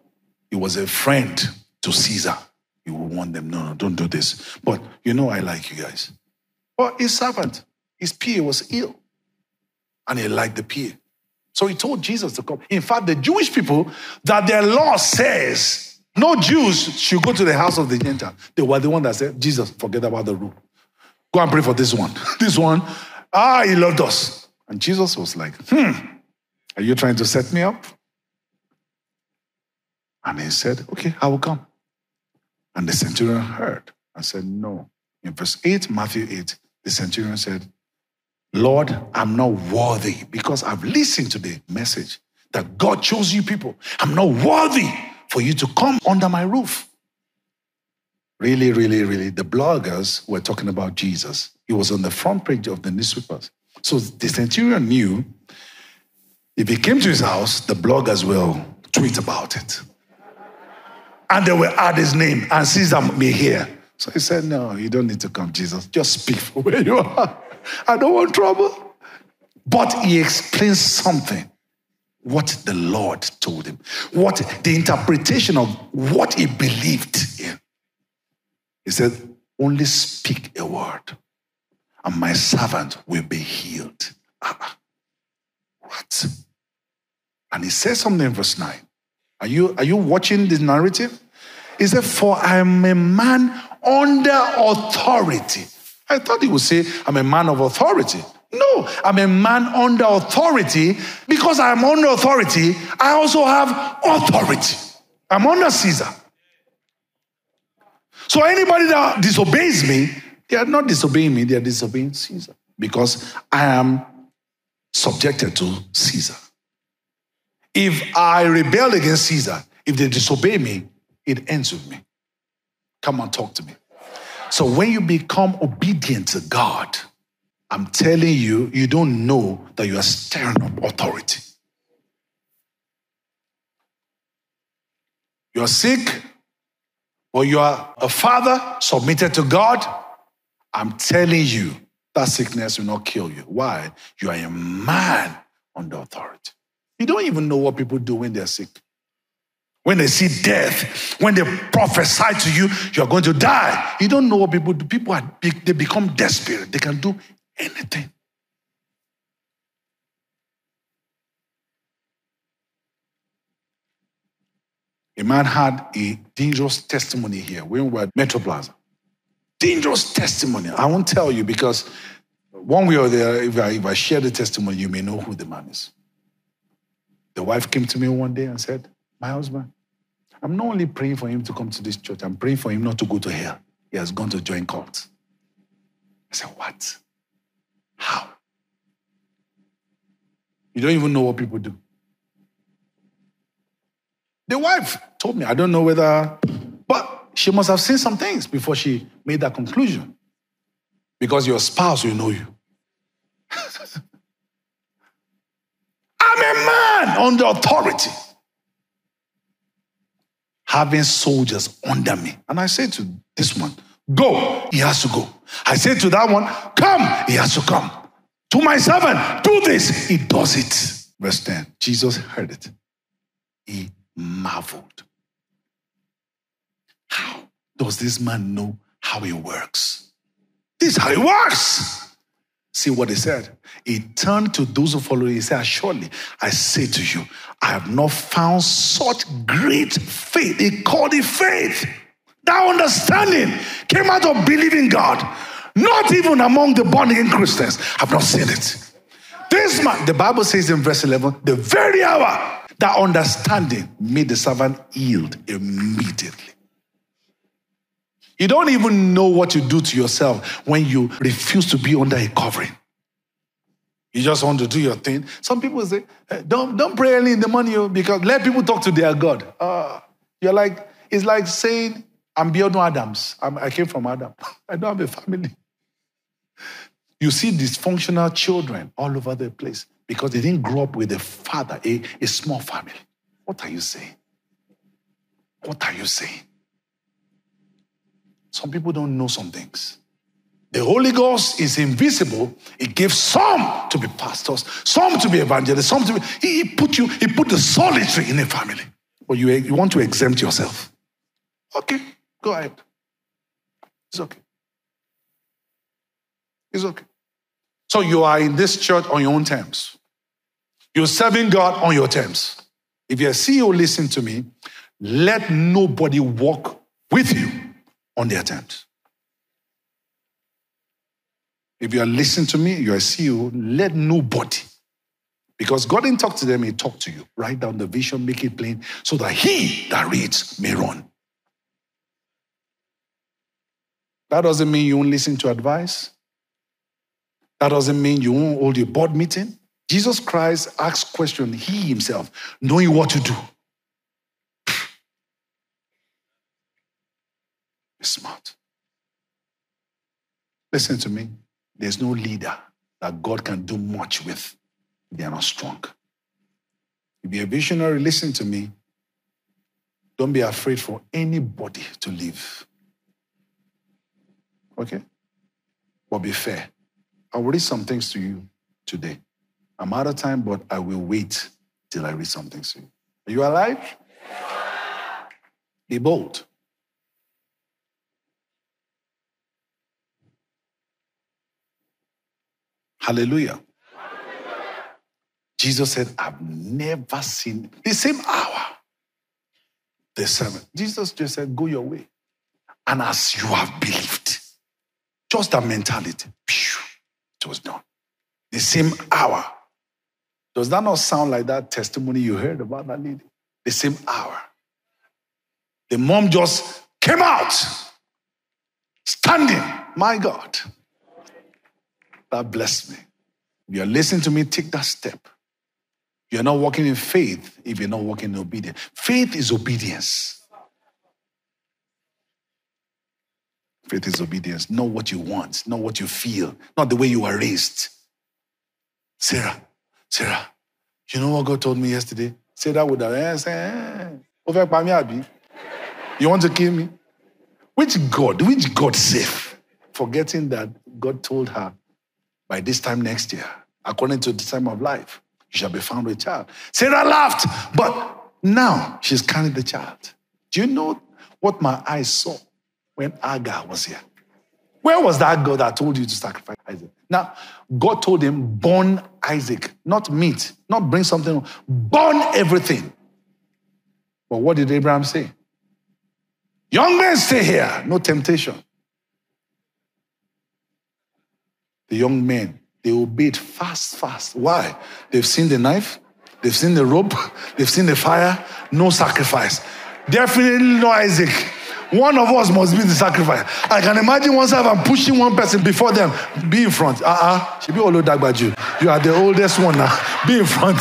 he was a friend to Caesar. He would warn them, no, no, don't do this. But you know I like you guys. But his servant, his P A was ill, and he liked the P A. So he told Jesus to come. In fact, the Jewish people, that their law says, no Jews should go to the house of the Gentiles. They were the one that said, Jesus, forget about the rule. Go and pray for this one. This one, ah, he loved us. And Jesus was like, hmm, are you trying to set me up? And he said, okay, I will come. And the centurion heard and said, no. In verse eight, Matthew eight, the centurion said, Lord, I'm not worthy because I've listened to the message that God chose you people. I'm not worthy for you to come under my roof. Really, really, really, the bloggers were talking about Jesus. He was on the front page of the newspapers. So the centurion knew if he came to his house, the bloggers will tweet about it. And they will add his name and Caesar may hear. So he said, no, you don't need to come, Jesus. Just speak for where you are. I don't want trouble. But he explains something. What the Lord told him. What the interpretation of what he believed in. He said, only speak a word and my servant will be healed. Ah, what? And he says something in verse nine. Are you, are you watching this narrative? He said, for I am a man under authority. I thought he would say, I'm a man of authority. No, I'm a man under authority. Because I'm under authority, I also have authority. I'm under Caesar. So anybody that disobeys me, they are not disobeying me, they are disobeying Caesar. Because I am subjected to Caesar. If I rebel against Caesar, if they disobey me, it ends with me. Come on, talk to me. So when you become obedient to God, I'm telling you, you don't know that you are stirring up authority. You're sick, or you are a father submitted to God. I'm telling you, that sickness will not kill you. Why? You are a man under authority. You don't even know what people do when they're sick. When they see death, when they prophesy to you, you're going to die. You don't know what people do. People are big, they become desperate. They can do anything. A man had a dangerous testimony here when we were at Metroplaza. Dangerous testimony. I won't tell you because one way or the other, if I, if I share the testimony, you may know who the man is. The wife came to me one day and said, my husband, I'm not only praying for him to come to this church, I'm praying for him not to go to hell. He has gone to join cults. I said, what? How? You don't even know what people do. The wife told me, I don't know whether, but she must have seen some things before she made that conclusion. Because your spouse will know you. I'm a man under authority. Having soldiers under me. And I said to this one, go, he has to go. I said to that one, come, he has to come. To my servant, do this. He does it. Verse ten, Jesus heard it. He marveled. How does this man know how it works? This is how it works. See what he said. He turned to those who followed him. He said, surely, I say to you, I have not found such great faith. He called it faith. That understanding came out of believing God. Not even among the born-again Christians. I've not seen it. This man, the Bible says in verse eleven, the very hour, that understanding made the servant yield immediately. You don't even know what you do to yourself when you refuse to be under a covering. You just want to do your thing. Some people say, don't, don't pray early in the morning because let people talk to their God. Uh, you're like, it's like saying, I'm beyond Adams. I'm, I came from Adam. I don't have a family. You see dysfunctional children all over the place because they didn't grow up with a father, a, a small family. What are you saying? What are you saying? Some people don't know some things. The Holy Ghost is invisible. It gives some to be pastors, some to be evangelists, some to be... He, he put you, he put the solitary in a family. But you, you want to exempt yourself. Okay, go ahead. It's okay. It's okay. So you are in this church on your own terms. You're serving God on your terms. If you're a C E O, listen to me. Let nobody walk with you on their terms. If you are listening to me, you are a C E O, let nobody. Because God didn't talk to them, He talked to you. Write down the vision, make it plain, so that he that reads may run. That doesn't mean you won't listen to advice. That doesn't mean you won't hold your board meeting. Jesus Christ asks questions, He Himself, knowing what to do. Smart. Listen to me. There's no leader that God can do much with. They are not strong. If you're a visionary, listen to me. Don't be afraid for anybody to leave. Okay? But be fair. I will read some things to you today. I'm out of time, but I will wait till I read some things to you. Are you alive? Yeah. Be bold. Hallelujah. Hallelujah. Jesus said, I've never seen the same hour. The servant. Jesus just said, go your way. And as you have believed, just that mentality, it was done. The same hour. Does that not sound like that testimony you heard about that lady? The same hour. The mom just came out, standing. My God. That blessed me. If you're listening to me, take that step. You're not walking in faith if you're not walking in obedience. Faith is obedience. Faith is obedience. Know what you want. Know what you feel. Not the way you were raised. Sarah, Sarah, you know what God told me yesterday? Say that with her. You want to kill me? Which God? Which God safe? Forgetting that God told her, by this time next year, according to the time of life, you shall be found with child. Sarah laughed, but now she's carrying the child. Do you know what my eyes saw when Agar was here? Where was that God that told you to sacrifice Isaac? Now, God told him, burn Isaac, not meat, not bring something, burn everything. But what did Abraham say? Young men, stay here. No temptation. The young men, they obeyed fast, fast. Why? They've seen the knife. They've seen the rope. They've seen the fire. No sacrifice. Definitely no Isaac. One of us must be the sacrifice. I can imagine oneself and pushing one person before them. Be in front. Uh-uh. She be all over by you. You are the oldest one now. Be in front.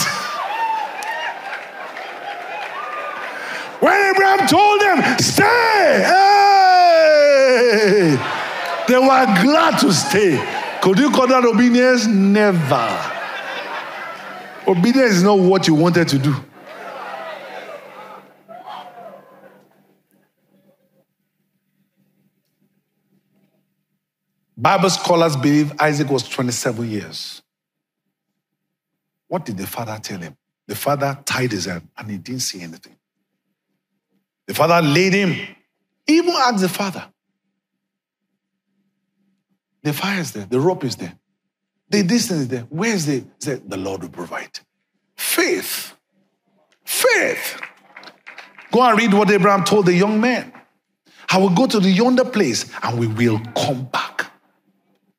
When Abraham told them, stay, hey! They were glad to stay. Could you call that obedience? Never. Obedience is not what you wanted to do. Bible scholars believe Isaac was twenty-seven years. What did the father tell him? The father tied his hand and he didn't see anything. The father laid him. He even asked the father. The fire is there. The rope is there. The distance is there. Where is it? He said, the Lord will provide. Faith. Faith. Go and read what Abraham told the young man. I will go to the yonder place and we will come back.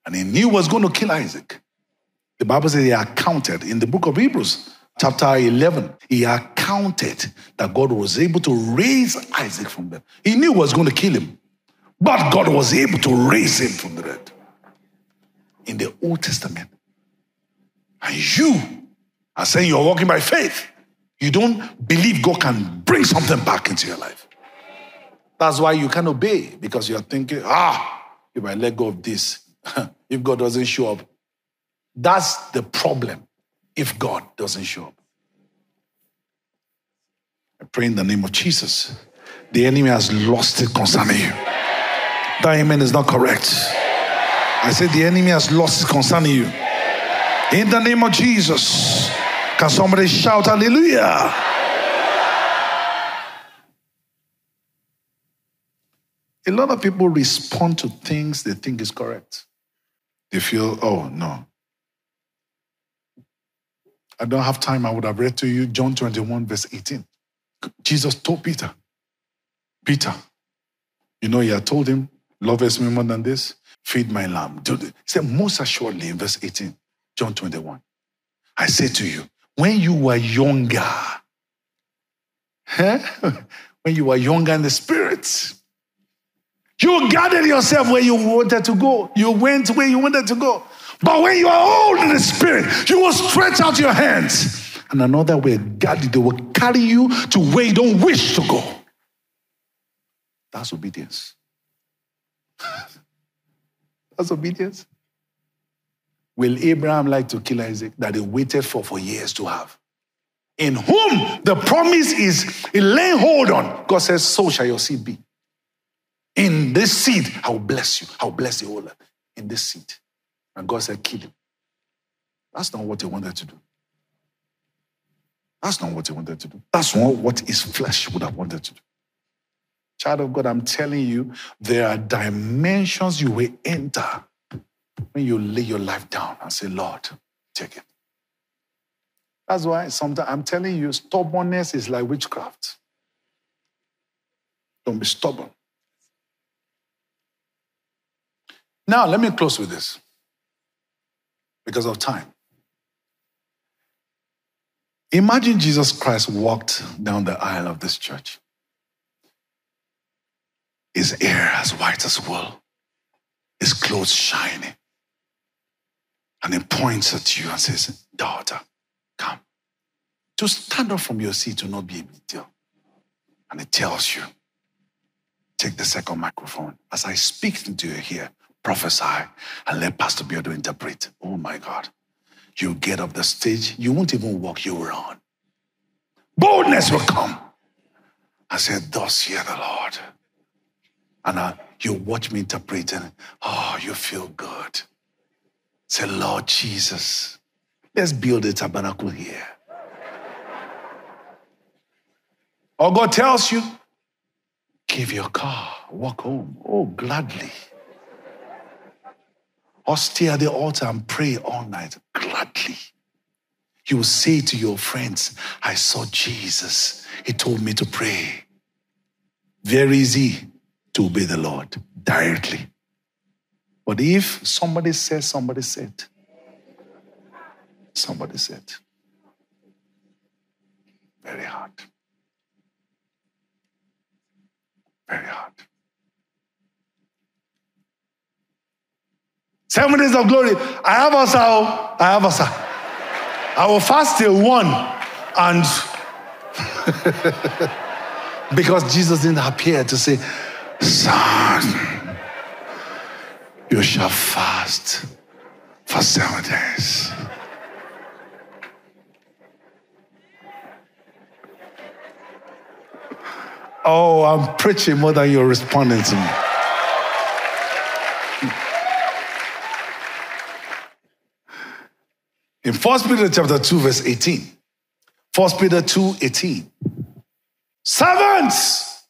And he knew he was going to kill Isaac. The Bible says he accounted in the book of Hebrews. Chapter eleven, he accounted that God was able to raise Isaac from the dead. He knew he was going to kill him, but God was able to raise him from the dead. In the Old Testament, and you are saying you're walking by faith, you don't believe God can bring something back into your life. That's why you can't obey, because you're thinking, ah, if I let go of this, if God doesn't show up, that's the problem. If God doesn't show up. I pray in the name of Jesus. The enemy has lost it concerning you. That amen is not correct. I said the enemy has lost it concerning you. In the name of Jesus. Can somebody shout hallelujah? A lot of people respond to things they think is correct. They feel, oh no. I don't have time. I would have read to you John twenty-one, verse eighteen. Jesus told Peter, Peter, you know, he had told him, lovest me more than this, feed my lamb. Do this. He said, most assuredly, in verse eighteen, John twenty-one, I say to you, when you were younger, huh? when you were younger in the spirit, you gathered yourself where you wanted to go. You went where you wanted to go. But when you are old in the spirit, you will stretch out your hands. And another way, God, they will carry you to where you don't wish to go. That's obedience. That's obedience. Will Abraham like to kill Isaac that he waited for for years to have? In whom the promise is, he lay hold on. God says, so shall your seed be. In this seed, I will bless you. I will bless the whole earth. In this seed. And God said, kill him. That's not what he wanted to do. That's not what he wanted to do. That's not what his flesh would have wanted to do. Child of God, I'm telling you, there are dimensions you will enter when you lay your life down and say, Lord, take it. That's why sometimes I'm telling you, stubbornness is like witchcraft. Don't be stubborn. Now, let me close with this. Because of time. Imagine Jesus Christ walked down the aisle of this church. His hair as white as wool. His clothes shiny. And he points at you and says, daughter, come. To stand up from your seat to not be a big deal. And he tells you, Take the second microphone. As I speak into you here, prophesy and let Pastor Biodo interpret. Oh my God. You get up the stage, you won't even walk, you run. Boldness will come. I said, thus hear the Lord. And I, you watch me interpret and, oh, you feel good. Say, Lord Jesus, let's build a tabernacle here. Or God tells you, give your car, walk home. Oh, gladly. Or stay at the altar and pray all night, gladly. You will say to your friends, I saw Jesus. He told me to pray. Very easy to obey the Lord directly. But if somebody says, somebody said, somebody said, very hard. Very hard. Seven days of glory. I have us out. I have us out. I will fast till one, and because Jesus didn't appear to say, son, you shall fast for seven days. Oh, I'm preaching more than you're responding to me. In First Peter chapter two, verse eighteen. First Peter two, eighteen. Servants,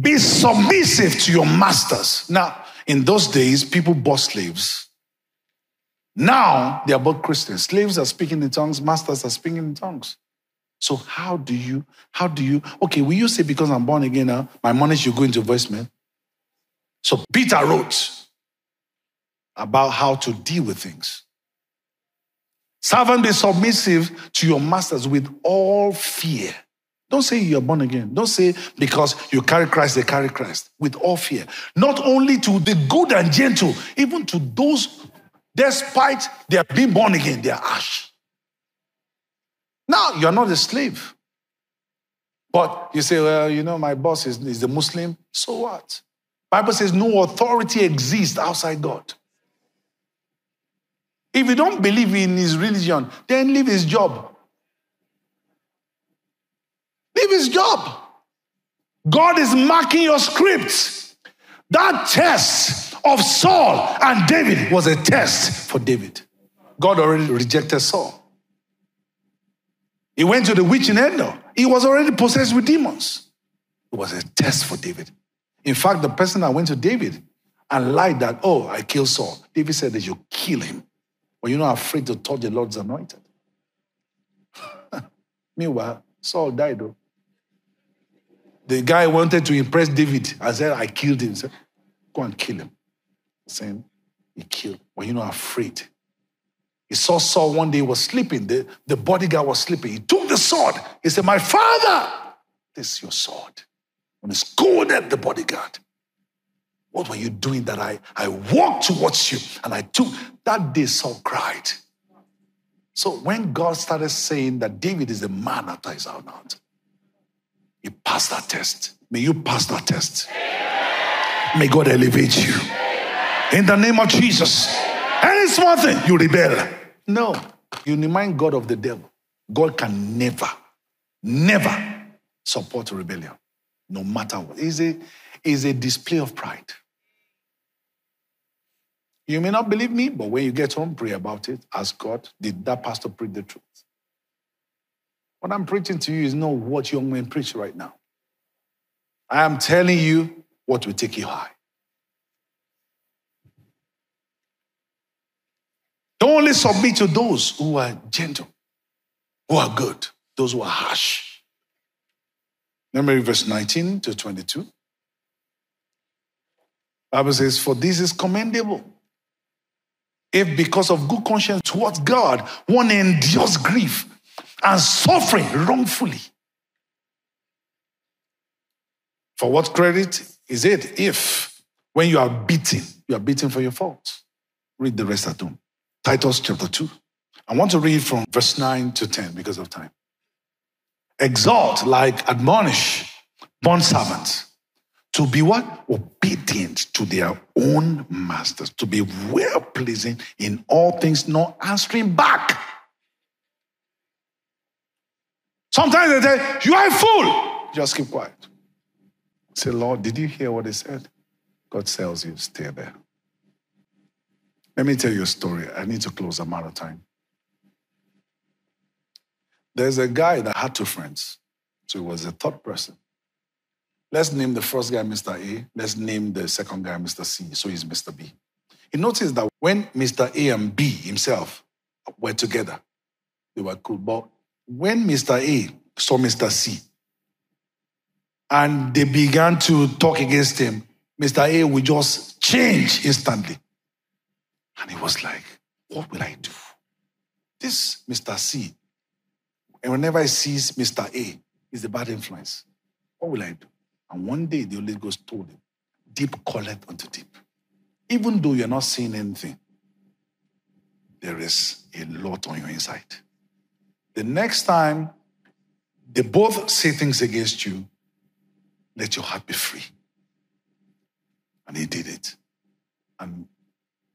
be submissive to your masters. Now, in those days, people bought slaves. Now, they are both Christians. Slaves are speaking in tongues. Masters are speaking in tongues. So how do you, how do you, okay, will you say because I'm born again now, my money should go into voicemail? So Peter wrote about how to deal with things. Servant, be submissive to your masters with all fear. Don't say you're born again. Don't say because you carry Christ, they carry Christ. With all fear. Not only to the good and gentle, even to those, despite their being born again, they are harsh. Now, you're not a slave. But you say, well, you know, my boss is, is a Muslim. So what? Bible says no authority exists outside God. If you don't believe in his religion, then leave his job. Leave his job. God is marking your script. That test of Saul and David was a test for David. God already rejected Saul. He went to the witch in Endor. He was already possessed with demons. It was a test for David. In fact, the person that went to David and lied that, oh, I killed Saul, David said that you kill him. But you're not afraid to touch the Lord's anointed. Meanwhile, Saul died though. The guy wanted to impress David and said, I killed him. He said, go and kill him. Saying, he killed. But you're not afraid. He saw Saul one day, he was sleeping. The, the bodyguard was sleeping. He took the sword. He said, my father, this is your sword. And he scolded the bodyguard. What were you doing that I, I walked towards you and I took? That day Saul cried. So when God started saying that David is the man after his own heart, he passed that test. May you pass that test. Amen. May God elevate you. Amen. In the name of Jesus. Any small thing, you rebel. No, you remind God of the devil. God can never, never support rebellion. No matter what. It's a, it's a display of pride. You may not believe me, but when you get home, pray about it. Ask God, did that pastor preach the truth? What I'm preaching to you is not what young men preach right now. I am telling you what will take you high. Don't only submit to those who are gentle, who are good, those who are harsh. Remember verse nineteen to twenty-two. Bible says, for this is commendable, if because of good conscience towards God, one endures grief and suffering wrongfully. For what credit is it if, when you are beaten, you are beaten for your faults? Read the rest at home. Titus chapter two. I want to read from verse nine to ten because of time. Exalt, like admonish, bond servants, To be what? Obedient to their own masters. To be well-pleasing in all things, not answering back. Sometimes they say, you are a fool. Just keep quiet. Say, Lord, did you hear what he said? God tells you, stay there. Let me tell you a story. I need to close. I'm out of time. There's a guy that had two friends. So he was the third person. Let's name the first guy Mister A. Let's name the second guy Mister C. So he's Mister B. He noticed that when Mister A and B himself were together, they were cool. But when Mister A saw Mister C and they began to talk against him, Mister A would just change instantly. And he was like, what will I do? This Mister C, and whenever he sees Mister A, he's a bad influence. What will I do? And one day, the Holy Ghost told him, deep calleth unto deep. Even though you're not seeing anything, there is a lot on your inside. The next time they both say things against you, let your heart be free. And he did it. And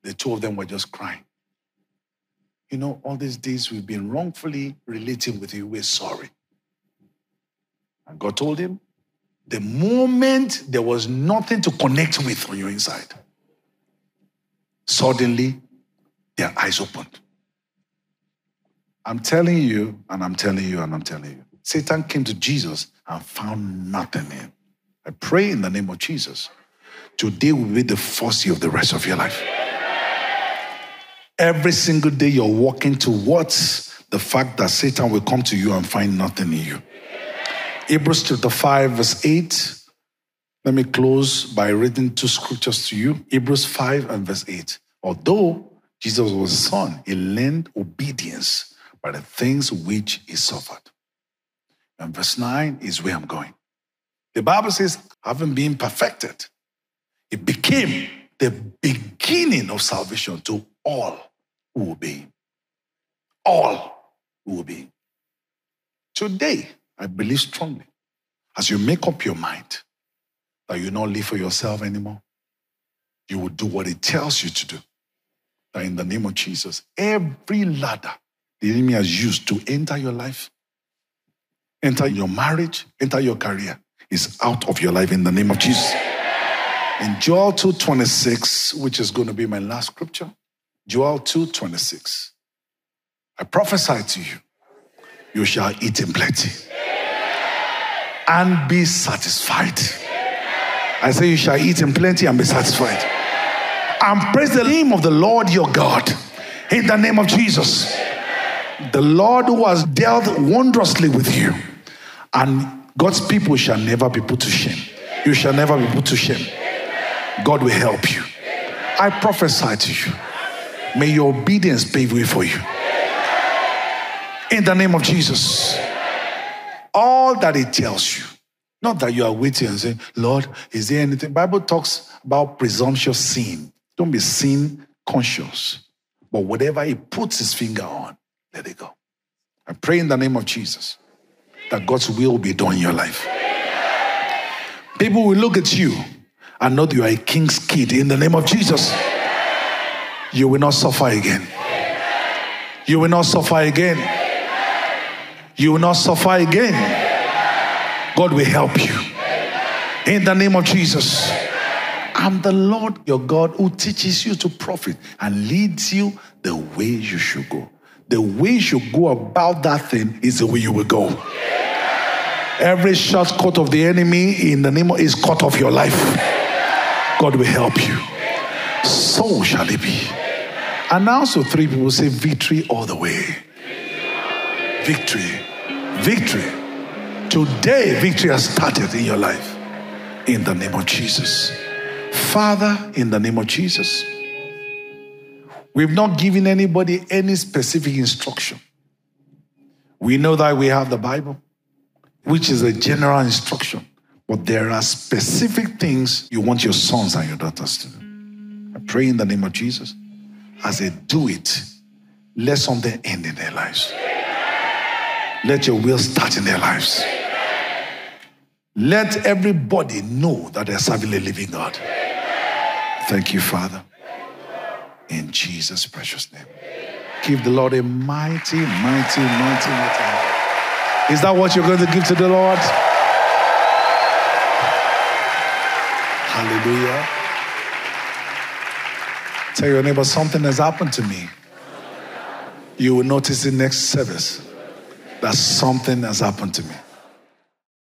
the two of them were just crying. You know, all these days we've been wrongfully relating with you. We're sorry. And God told him, the moment there was nothing to connect with on your inside, suddenly their eyes opened. I'm telling you, and I'm telling you, and I'm telling you. Satan came to Jesus and found nothing in him. I pray in the name of Jesus. Today will be the first day of the rest of your life. Every single day you're walking towards the fact that Satan will come to you and find nothing in you. Hebrews chapter five, verse eight. Let me close by reading two scriptures to you. Hebrews five and verse eight. Although Jesus was a son, he learned obedience by the things which he suffered. And verse nine is where I'm going. The Bible says, having been perfected, it became the beginning of salvation to all who obey him. All who obey him. Today, I believe strongly, as you make up your mind that you don't live for yourself anymore, you will do what it tells you to do. That in the name of Jesus, every ladder the enemy has used to enter your life, enter your marriage, enter your career, is out of your life in the name of Jesus. In Joel two twenty-six, which is going to be my last scripture, Joel two twenty-six, I prophesy to you, you shall eat in plenty and be satisfied. I say you shall eat in plenty and be satisfied. And praise the name of the Lord your God. In the name of Jesus. The Lord who has dealt wondrously with you. And God's people shall never be put to shame. You shall never be put to shame. God will help you. I prophesy to you. May your obedience pave way for you. In the name of Jesus. All that it tells you. Not that you are waiting and saying, Lord, is there anything? The Bible talks about presumptuous sin. Don't be sin conscious. But whatever he puts his finger on, let it go. I pray in the name of Jesus that God's will be done in your life. People will look at you and know that you are a king's kid. In the name of Jesus. You will not suffer again. You will not suffer again. You will not suffer again. God will help you. In the name of Jesus. I'm the Lord your God who teaches you to profit and leads you the way you should go. The way you should go about that thing is the way you will go. Every shortcut of the enemy in the name of is cut off your life. God will help you. So shall it be. And now so three people say victory all the way. Victory. Victory. Today, victory has started in your life. In the name of Jesus. Father, in the name of Jesus. We've not given anybody any specific instruction. We know that we have the Bible, which is a general instruction. But there are specific things you want your sons and your daughters to do. I pray in the name of Jesus. As they do it, let something end in their lives. Let your will start in their lives. Let everybody know that they serve a living God. Amen. Thank you, Father. In Jesus' precious name. Amen. Give the Lord a mighty, mighty, mighty, mighty hand. Is that what you're going to give to the Lord? Hallelujah. Tell your neighbor, something has happened to me. You will notice in next service that something has happened to me.